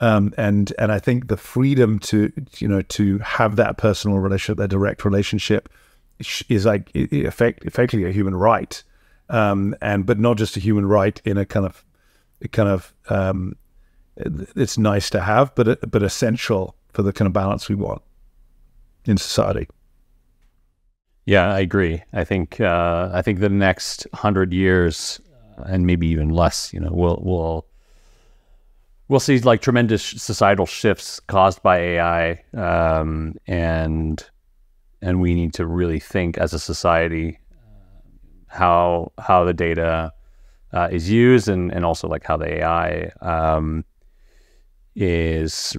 and I think the freedom to, you know, to have that personal relationship, that direct relationship, is like effectively a human right, and but not just a human right in a kind of it's nice to have, but essential for the kind of balance we want in society. Yeah, I agree. I think the next 100 years, and maybe even less, you know, we'll see like tremendous societal shifts caused by AI, and we need to really think as a society how the data is used, and also like how the AI is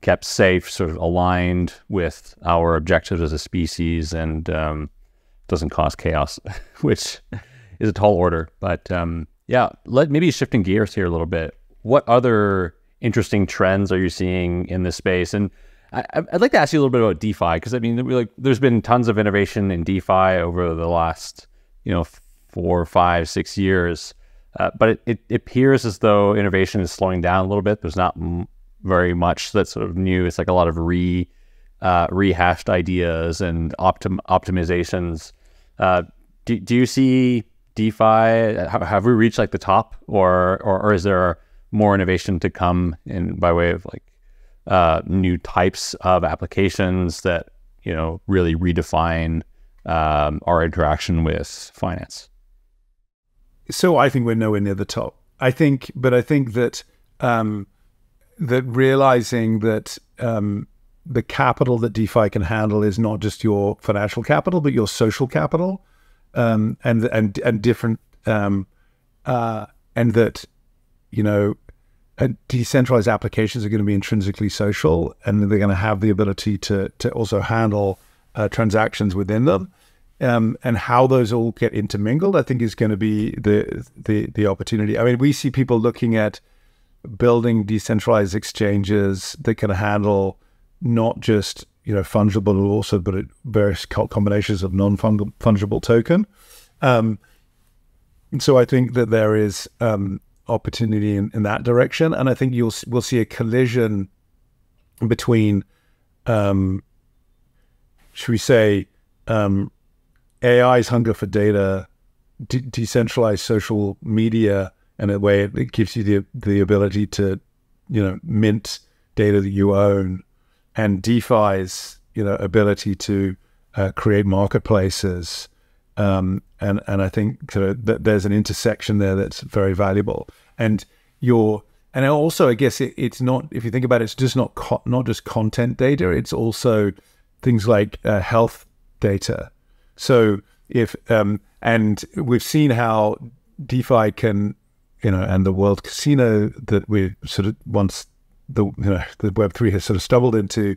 kept safe, sort of aligned with our objectives as a species, and doesn't cause chaos, which is a tall order. But yeah, maybe shifting gears here a little bit, what other interesting trends are you seeing in this space? And I'd like to ask you a little bit about DeFi, because I mean, like, there's been tons of innovation in DeFi over the last, you know, 4, 5, 6 years. But it appears as though innovation is slowing down a little bit. There's not very much that's sort of new. It's like a lot of rehashed ideas and optimizations. Do you see DeFi? Have we reached like the top, or is there more innovation to come in by way of like new types of applications that, you know, really redefine our interaction with finance? So I think we're nowhere near the top. I think that that realizing that the capital that DeFi can handle is not just your financial capital, but your social capital, and different, and that, you know, decentralized applications are going to be intrinsically social, and they're going to have the ability to also handle transactions within them. And how those all get intermingled, I think, is going to be the opportunity. I mean, we see people looking at building decentralized exchanges that can handle not just, you know, fungible, also, but various combinations of non-fungible token. And so I think that there is opportunity in that direction, and I think we'll see a collision between, should we say, AI's hunger for data, decentralized social media, and in a way it gives you the ability to, you know, mint data that you own, and DeFi's, you know, ability to create marketplaces, and I think that there's an intersection there that's very valuable. And also, I guess it's not, if you think about it, it's just not just content data. It's also things like health data. So if, and we've seen how DeFi can, you know, and the world casino that we sort of once the Web3 has sort of stumbled into,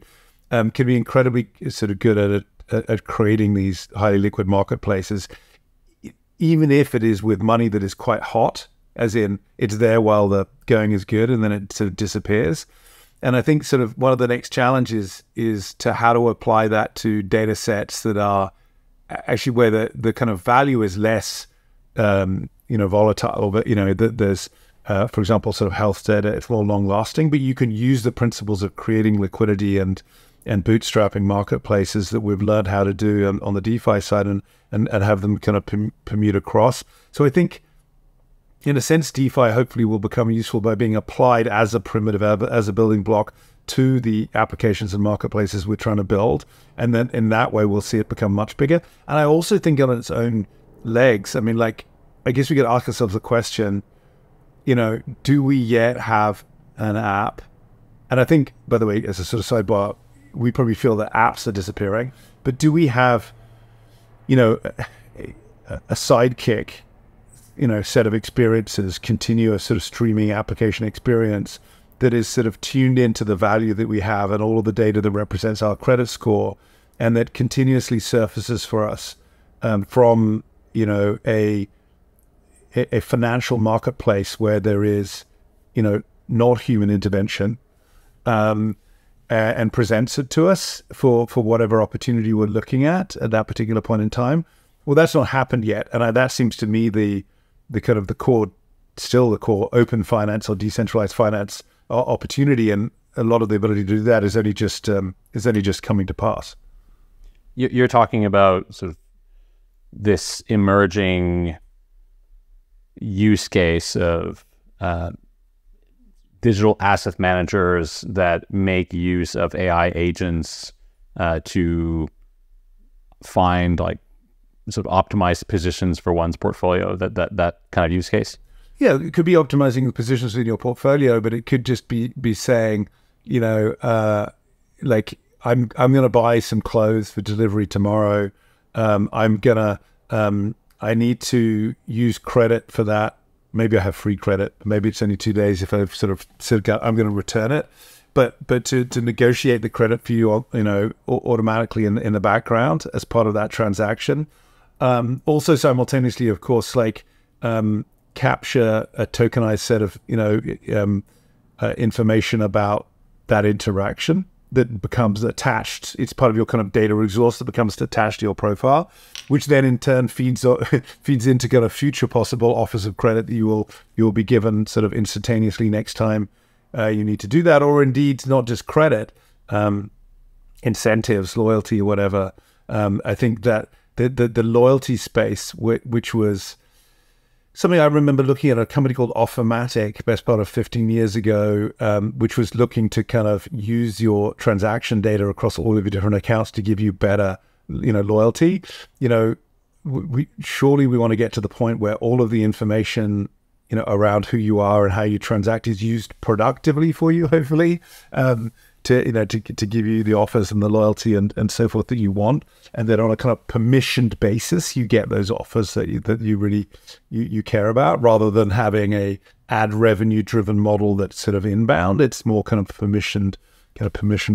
can be incredibly sort of good at creating these highly liquid marketplaces, even if it is with money that is quite hot, as in it's there while the going is good, and then it sort of disappears. And I think sort of one of the next challenges is to how to apply that to data sets that are actually where the kind of value is less, you know, volatile, but, you know, there's, for example, sort of health data, it's more long lasting, but you can use the principles of creating liquidity and bootstrapping marketplaces that we've learned how to do on the DeFi side and have them kind of permute across. So I think, in a sense, DeFi hopefully will become useful by being applied as a primitive, as a building block to the applications and marketplaces we're trying to build. And then in that way, we'll see it become much bigger. And I also think on its own legs, I mean, like, I guess we could ask ourselves the question, you know, do we yet have an app? And I think, by the way, as a sort of sidebar, we probably feel that apps are disappearing, but do we have, you know, a sidekick, you know, set of experiences, continuous sort of streaming application experience that is sort of tuned into the value that we have and all of the data that represents our credit score, and that continuously surfaces for us from, you know, a financial marketplace where there is, you know, not human intervention, and presents it to us for whatever opportunity we're looking at that particular point in time. Well, that's not happened yet, and that seems to me the kind of the core, still the core open finance or decentralized finance opportunity, and a lot of the ability to do that is only just coming to pass. You're talking about sort of this emerging use case of digital asset managers that make use of AI agents to find, like, sort of optimized positions for one's portfolio, that kind of use case. Yeah, it could be optimizing the positions in your portfolio, but it could just be saying, you know, like, I'm going to buy some clothes for delivery tomorrow. I need to use credit for that. Maybe I have free credit. Maybe it's only 2 days. If I've sort of got, I'm going to return it. But to negotiate the credit for you, you know, automatically in the background as part of that transaction. Also simultaneously, of course, like, capture a tokenized set of, you know, information about that interaction that becomes attached. It's part of your kind of data resource that becomes attached to your profile, which then in turn feeds into kind of future possible offers of credit that you will be given sort of instantaneously next time you need to do that, or indeed not just credit, incentives, loyalty, or whatever. I think that the loyalty space, which was something I remember looking at a company called Offermatic, best part of 15 years ago, which was looking to kind of use your transaction data across all of your different accounts to give you better, you know, loyalty. You know, surely we want to get to the point where all of the information, you know, around who you are and how you transact is used productively for you, hopefully, to, you know, to give you the offers and the loyalty and so forth that you want. And then on a kind of permissioned basis, you get those offers that you really care about, rather than having a ad revenue driven model that's sort of inbound. It's more kind of permissioned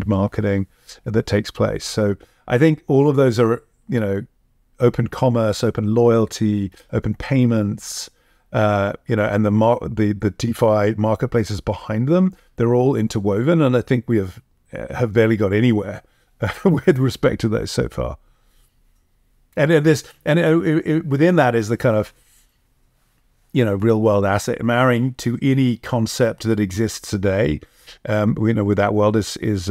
marketing that takes place. So I think all of those are, you know, open commerce, open loyalty, open payments, you know, and the DeFi marketplaces behind them, they're all interwoven. And I think we have barely got anywhere with respect to those so far. And within that is the kind of, you know, real world asset marrying to any concept that exists today. You know, with that world is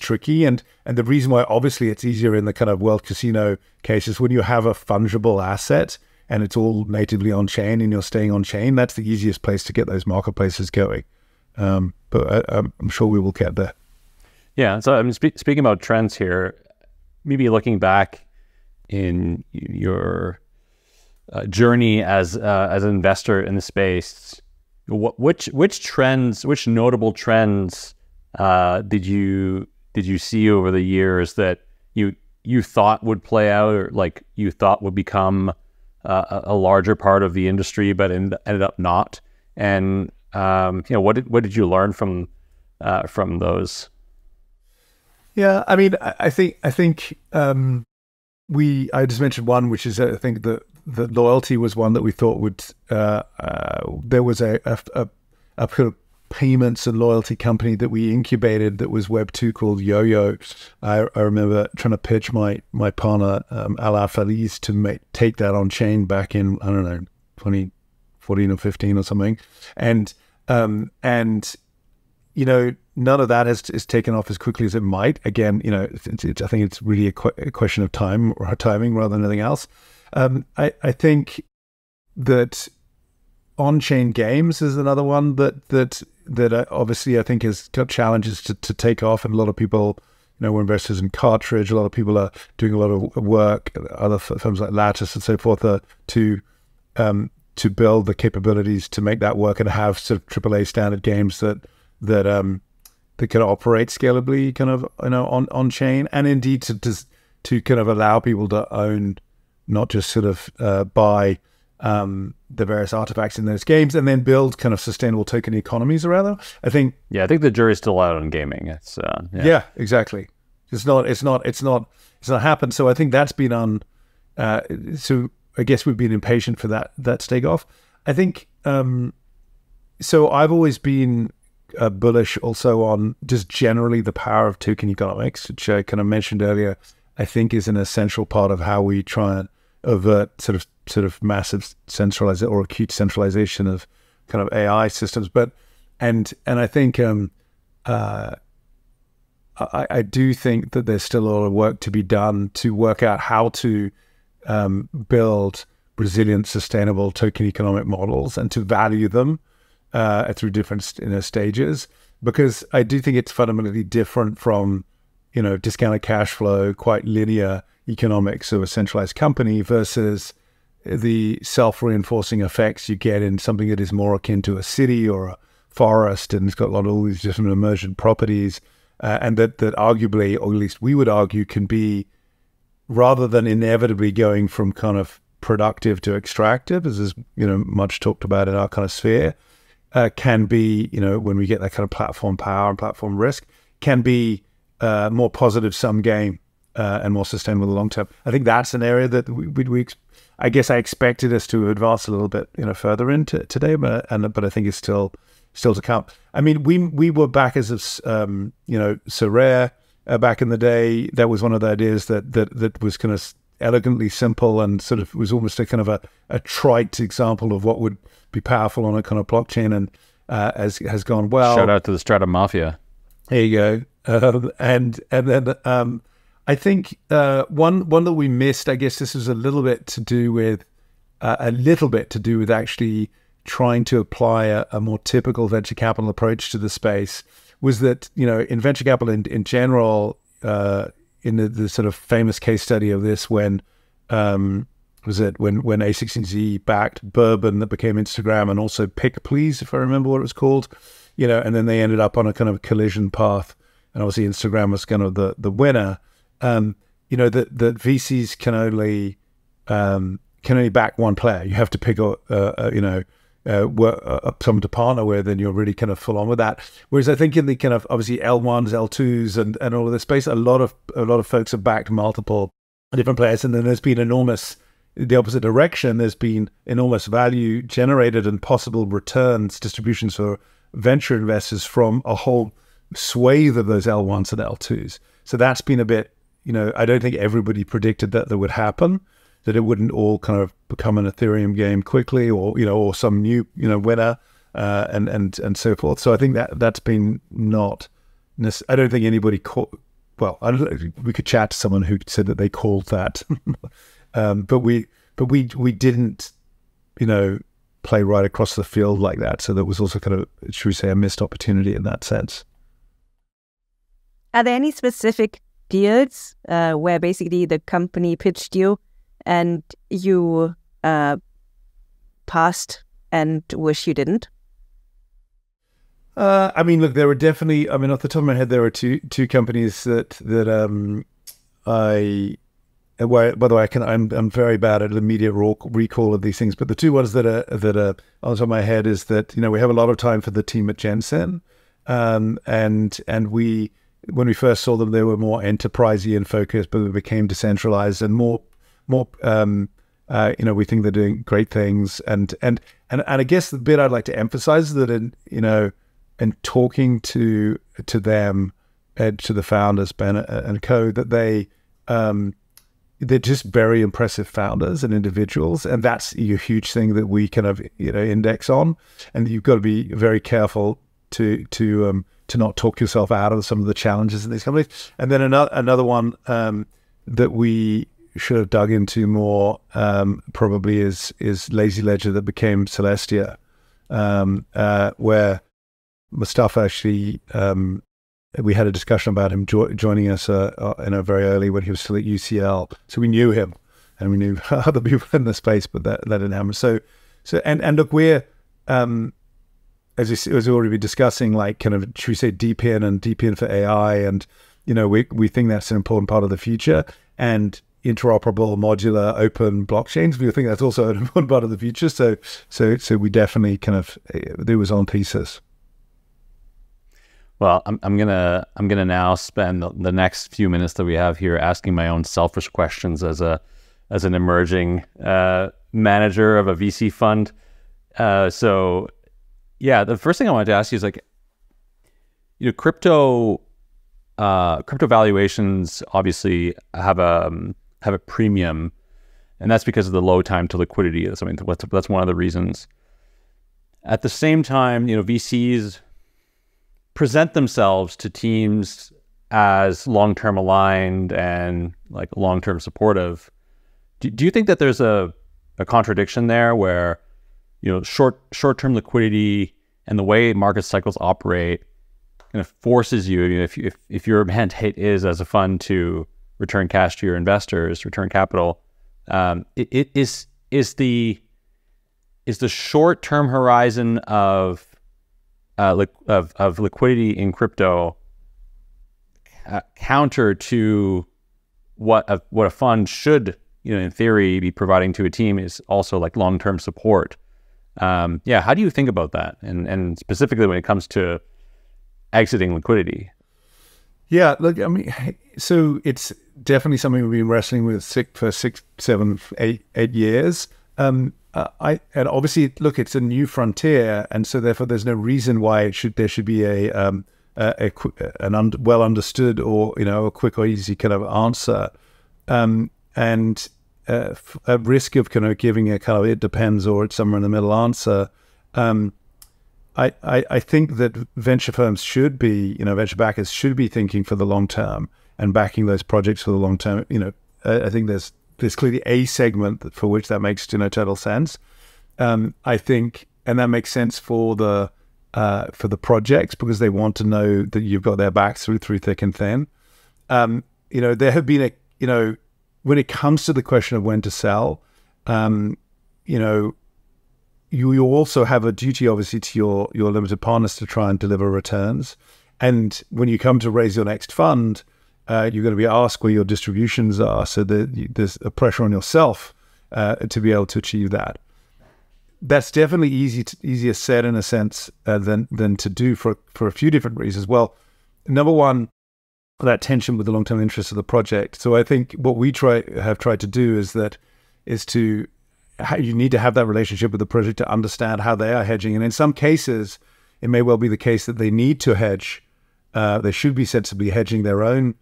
tricky, and the reason why obviously it's easier in the kind of world casino cases when you have a fungible asset and it's all natively on chain and you're staying on chain. That's the easiest place to get those marketplaces going. But I'm sure we will get there. Yeah. So I'm speaking about trends here. Maybe looking back in your journey as an investor in the space. Which notable trends did you see over the years that you thought would play out, or like you thought would become a larger part of the industry, but ended up not? And you know, what did you learn from those? Yeah, I mean, I think I just mentioned one, which is I think the loyalty was one that we thought would, there was a kind of payments and loyalty company that we incubated that was Web2 called YoYo. I remember trying to pitch my partner, Alain Feliz, to take that on chain back in, I don't know, 2014 or 15 or something. And you know, none of that is taken off as quickly as it might. Again, you know, I think it's really a question of time or timing rather than anything else. I think that on-chain games is another one that obviously I think has got challenges to take off, and a lot of people, you know, we're investors in Cartridge. A lot of people are doing a lot of work. Other firms like Lattice and so forth are to build the capabilities to make that work and have sort of AAA standard games that can operate scalably, kind of, you know, on chain, and indeed to kind of allow people to own, not just sort of buy the various artifacts in those games and then build kind of sustainable token economies around them. I think, yeah, I think the jury's still out on gaming. It's yeah, exactly. It's not happened. So I think that's been on. So I guess we've been impatient for that to take off. I think so. I've always been bullish also on just generally the power of token economics, which I kind of mentioned earlier. I think is an essential part of how we try and avert sort of massive centralization or acute centralization of kind of AI systems. But and I think I do think that there's still a lot of work to be done to work out how to build resilient, sustainable token economic models and to value them through different stages, because I do think it's fundamentally different from, you know, discounted cash flow, quite linear economics of a centralized company versus the self-reinforcing effects you get in something that is more akin to a city or a forest, and it's got a lot of all these different emergent properties, and that arguably, or at least we would argue, can be, rather than inevitably going from kind of productive to extractive, as is, you know, much talked about in our kind of sphere, can be, you know, when we get that kind of platform power and platform risk, can be more positive sum game and more sustainable in the long term. I think that's an area that we I guess I expected us to advance a little bit, you know, further into today, but I think it's still to come. I mean, we were backers of you know, Sorare back in the day. That was one of the ideas that was kind of elegantly simple and sort of was almost a kind of a trite example of what would be powerful on a kind of blockchain, and has gone well. Shout out to the Strata Mafia. There you go. And then I think one that we missed, I guess this is a little bit to do with actually trying to apply a more typical venture capital approach to the space, was that, you know, in venture capital in general, in the sort of famous case study of this, when was it when A16Z backed Bourbon that became Instagram, and also Pick Please, if I remember what it was called, you know, and then they ended up on a kind of collision path, and obviously Instagram was kind of the winner. You know, that VCs can only back one player. You have to pick someone to partner with, and you're really kind of full on with that. Whereas I think in the kind of obviously L1s, L2s, and all of this space, a lot of folks have backed multiple different players, and then there's been the opposite direction. There's been enormous value generated and possible returns, distributions for venture investors from a whole swathe of those L1s and L2s. So that's been a bit, you know, I don't think everybody predicted that would happen, that it wouldn't all kind of become an Ethereum game quickly, or, you know, or some new, you know, winner, and so forth. So I think that's been not, I don't think anybody caught, well, I don't know, we could chat to someone who said that they called that, but we didn't, you know, play right across the field like that. So that was also kind of, should we say, a missed opportunity in that sense. Are there any specific deals where basically the company pitched you and you passed and wish you didn't? I mean, look, there were definitely, I mean, off the top of my head, there were two companies that by the way, I'm very bad at the media recall of these things, but the two ones that are on the top of my head is that, you know, we have a lot of time for the team at Jensen, and we, when we first saw them, they were more enterprisey and focused, but they became decentralized and more, you know, we think they're doing great things. And I guess the bit I'd like to emphasize is that, talking to them and to the founders, Ben and co, that they're just very impressive founders and individuals. And that's a huge thing that we kind of, you know, index on. And you've got to be very careful to not talk yourself out of some of the challenges in these companies. And then another one that we should have dug into more probably is Lazy Ledger, that became Celestia, where Mustafa actually, we had a discussion about him joining us very early when he was still at UCL. So we knew him and we knew other people in the space, but that didn't happen. So, and look, we're, as we've already been discussing, like kind of, should we say, deep in for AI, and, you know, we think that's an important part of the future, and interoperable, modular, open blockchains. We think that's also an important part of the future. So we definitely kind of, it was on thesis. Well, I'm gonna now spend the next few minutes that we have here asking my own selfish questions as an emerging manager of a VC fund. Yeah, the first thing I wanted to ask you is, like, you know, crypto valuations obviously have a premium, and that's because of the low time to liquidity. I mean, that's one of the reasons. At the same time, you know, VCs present themselves to teams as long-term aligned and like long-term supportive. Do you think that there's a contradiction there where, you know, short-term liquidity and the way market cycles operate kind of forces you, you know, if your mandate is as a fund to return cash to your investors, return capital, is the short-term horizon of liquidity in crypto counter to what a fund should, you know, in theory, be providing to a team, is also like long-term support. Yeah, how do you think about that? And specifically when it comes to exiting liquidity? Yeah, look, I mean, so it's definitely something we've been wrestling with for 6, 7, 8 years. And obviously, look, it's a new frontier, and so therefore there's no reason why there should be an well understood, or, you know, a quick or easy kind of answer. And at risk of kind of giving a kind of it depends or it's somewhere in the middle answer, I think that venture firms should be, you know, venture backers should be thinking for the long term and backing those projects for the long term. You know, I think there's clearly a segment for which that makes, you know, total sense. I think, and that makes sense for the projects, because they want to know that you've got their backs through thick and thin. You know, there have been when it comes to the question of when to sell, you know, you also have a duty, obviously, to your limited partners to try and deliver returns. And when you come to raise your next fund, you're going to be asked where your distributions are, so that there's a pressure on yourself to be able to achieve that. That's definitely easier said, in a sense, than to do, for a few different reasons. Well, number one, that tension with the long-term interests of the project. So I think what we have tried to do is you need to have that relationship with the project to understand how they are hedging. And in some cases, it may well be the case that they need to hedge. They should be sensibly hedging their own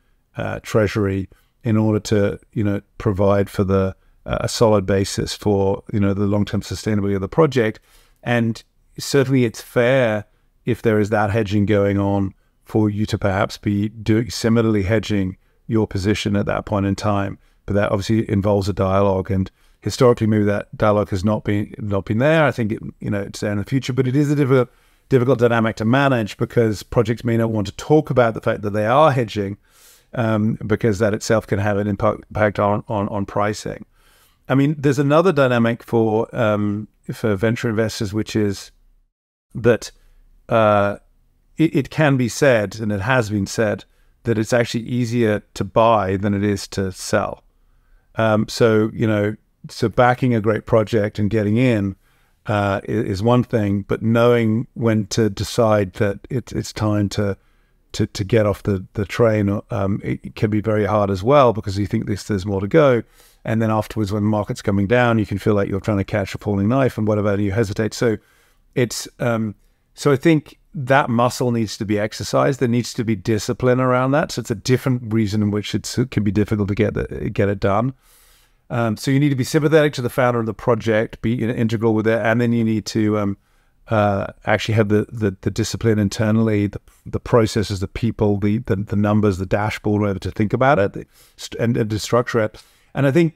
treasury in order to, provide for a solid basis for, the long-term sustainability of the project. And certainly it's fair, if there is that hedging going on, for you to perhaps be similarly hedging your position at that point in time. But that obviously involves a dialogue, and historically, maybe that dialogue has not been there. I think it's there in the future, but it is a difficult dynamic to manage, because projects may not want to talk about the fact that they are hedging, because that itself can have an impact on pricing. I mean, there's another dynamic for venture investors, which is that it can be said, and it has been said, that it's actually easier to buy than it is to sell. So backing a great project and getting in is one thing, but knowing when to decide that it's time to get off the train, it can be very hard as well, because you think there's more to go, and then afterwards, when the market's coming down, you can feel like you're trying to catch a falling knife and whatever, and you hesitate. So it's so I think that muscle needs to be exercised. There needs to be discipline around that. So it's a different reason in which it can be difficult to get it done. So you need to be sympathetic to the founder of the project, be integral with it, and then you need to actually have the discipline internally, the processes, the people, the numbers, the dashboard, whatever, to think about it and to structure it. And I think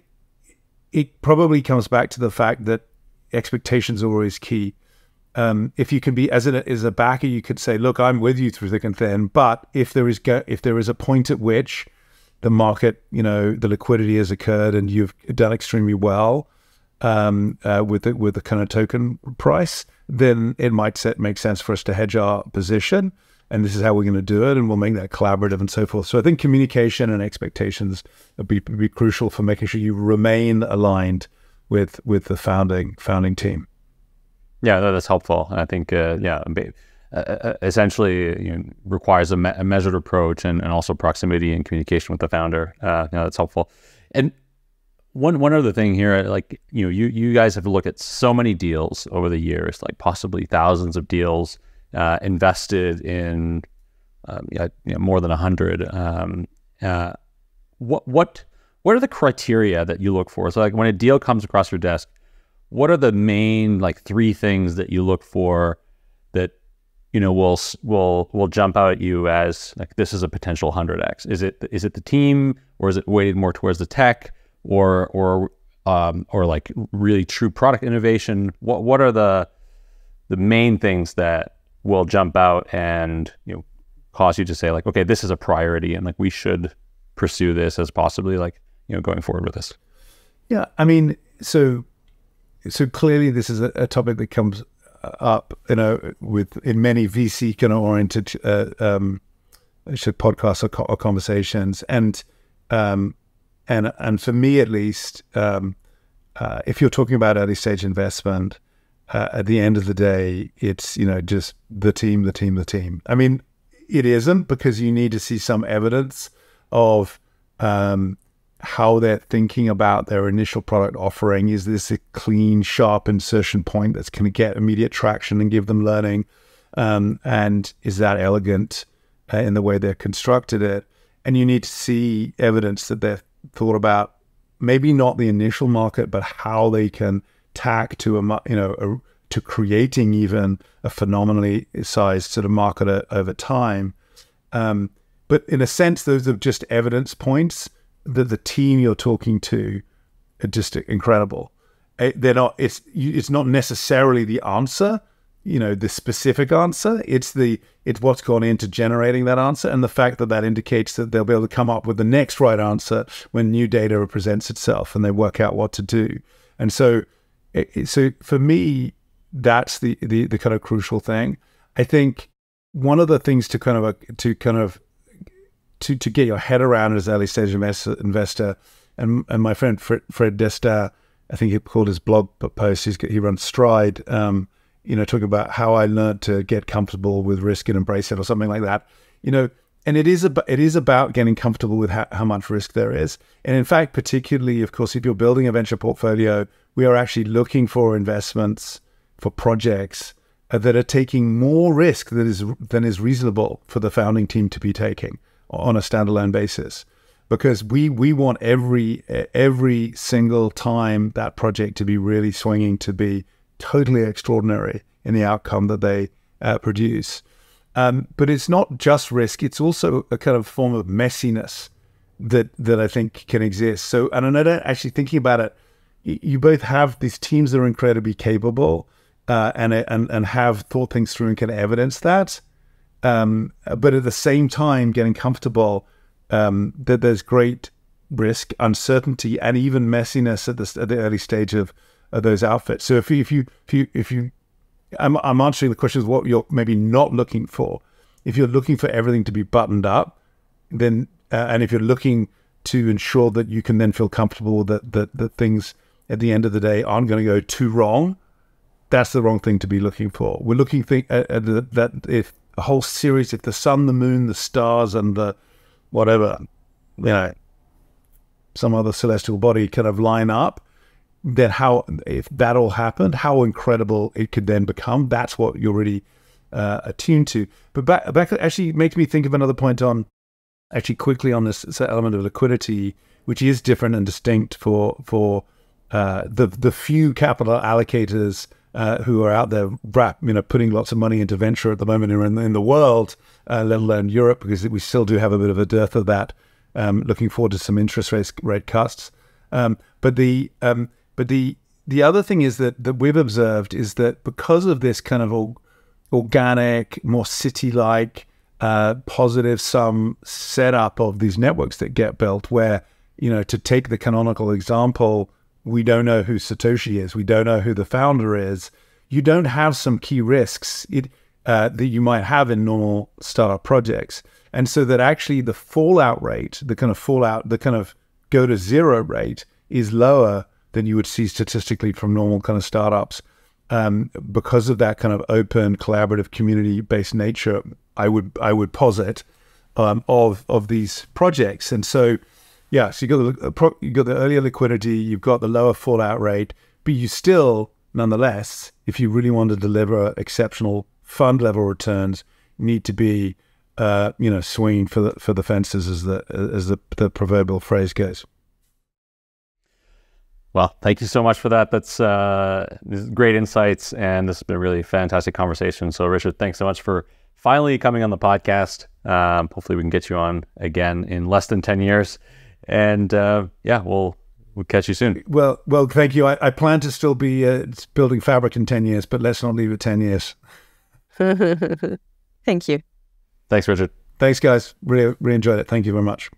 it probably comes back to the fact that expectations are always key. If you can be, as a backer, you could say, "Look, I'm with you through thick and thin," but if there is a point at which the market, the liquidity has occurred, and you've done extremely well with the kind of token price, then it might make sense for us to hedge our position, and this is how we're going to do it, and we'll make that collaborative and so forth. So I think communication and expectations would be crucial for making sure you remain aligned with the founding team. Yeah, that's helpful. I think essentially, requires a measured approach and also proximity and communication with the founder. That's helpful. And one other thing here, like, you guys have looked at so many deals over the years, like possibly thousands of deals, invested in more than 100. What are the criteria that you look for? So, like, when a deal comes across your desk, what are the main, like, 3 things that you look for that will jump out at you as, like, this is a potential 100x? Is it the team, or is it weighted more towards the tech, or like really true product innovation? What are the main things that will jump out and cause you to say, like, okay, this is a priority, and, like, we should pursue this as possibly, like, going forward with this? Yeah, I mean, so clearly this is a topic that comes up, in many VC kind of oriented podcasts or conversations, and for me at least, if you're talking about early stage investment, at the end of the day, it's just the team. I mean, it isn't, because you need to see some evidence of how they're thinking about their initial product offering. Is this a clean, sharp insertion point that's going to get immediate traction and give them learning? And is that elegant in the way they've constructed it? And you need to see evidence that they've thought about maybe not the initial market, but how they can tack to to creating even a phenomenally sized sort of market over time. But in a sense, those are just evidence points. That the team you're talking to are just incredible. They're not. It's not necessarily the answer, the specific answer. It's what's gone into generating that answer, and the fact that indicates that they'll be able to come up with the next right answer when new data presents itself, and they work out what to do. And so, for me, that's the kind of crucial thing. I think one of the things to get your head around as an early stage investor, and my friend Fred Desta, I think he called his blog post, he runs Stride, you know, talking about how I learned to get comfortable with risk and embrace it, or something like that, you know. And it is about getting comfortable with how much risk there is. And in fact, particularly, of course, if you're building a venture portfolio, we are actually looking for investments, for projects that are taking more risk than is reasonable for the founding team to be taking on a standalone basis, because we want every single time that project to be really swinging, to be totally extraordinary in the outcome that they produce. But it's not just risk; it's also a kind of form of messiness that I think can exist. So, and I don't actually thinking about it. You both have these teams that are incredibly capable and have thought things through and can evidence that. But at the same time, getting comfortable that there's great risk, uncertainty, and even messiness at the early stage of those outfits. So if you I'm answering the question of what you're maybe not looking for. If you're looking for everything to be buttoned up, then and if you're looking to ensure that you can then feel comfortable that things at the end of the day aren't going to go too wrong, that's the wrong thing to be looking for. We're looking that if a whole series, if the sun, the moon, the stars, and the whatever, you know, some other celestial body kind of line up, then how, if that all happened, how incredible it could then become. That's what you're really attuned to. But back actually makes me think of another point on, actually quickly on this element of liquidity, which is different and distinct for the few capital allocators who are out there, you know, putting lots of money into venture at the moment in the world, let alone Europe, because we still do have a bit of a dearth of that. Looking forward to some interest rate cuts. But the other thing is that we've observed is that because of this kind of organic, more city-like, positive sum setup of these networks that get built, where, you know, to take the canonical example, we don't know who Satoshi is, we don't know who the founder is, you don't have some key risks that you might have in normal startup projects. And so that actually the fallout rate, the kind of go to zero rate is lower than you would see statistically from normal kind of startups. Because of that kind of open, collaborative, community-based nature, I would posit of these projects. And so, yeah, so you got the earlier liquidity, you've got the lower fallout rate, but you still, nonetheless, if you really want to deliver exceptional fund level returns, need to be you know, swinging for the fences, as the proverbial phrase goes. Well, thank you so much for that. That's great insights, and this has been a really fantastic conversation. So, Richard, thanks so much for finally coming on the podcast. Hopefully, we can get you on again in less than 10 years. And yeah, we'll catch you soon. Well, thank you. I plan to still be building Fabric in 10 years, but let's not leave it 10 years. Thank you. Thanks, Richard. Thanks, guys. Really enjoyed it. Thank you very much.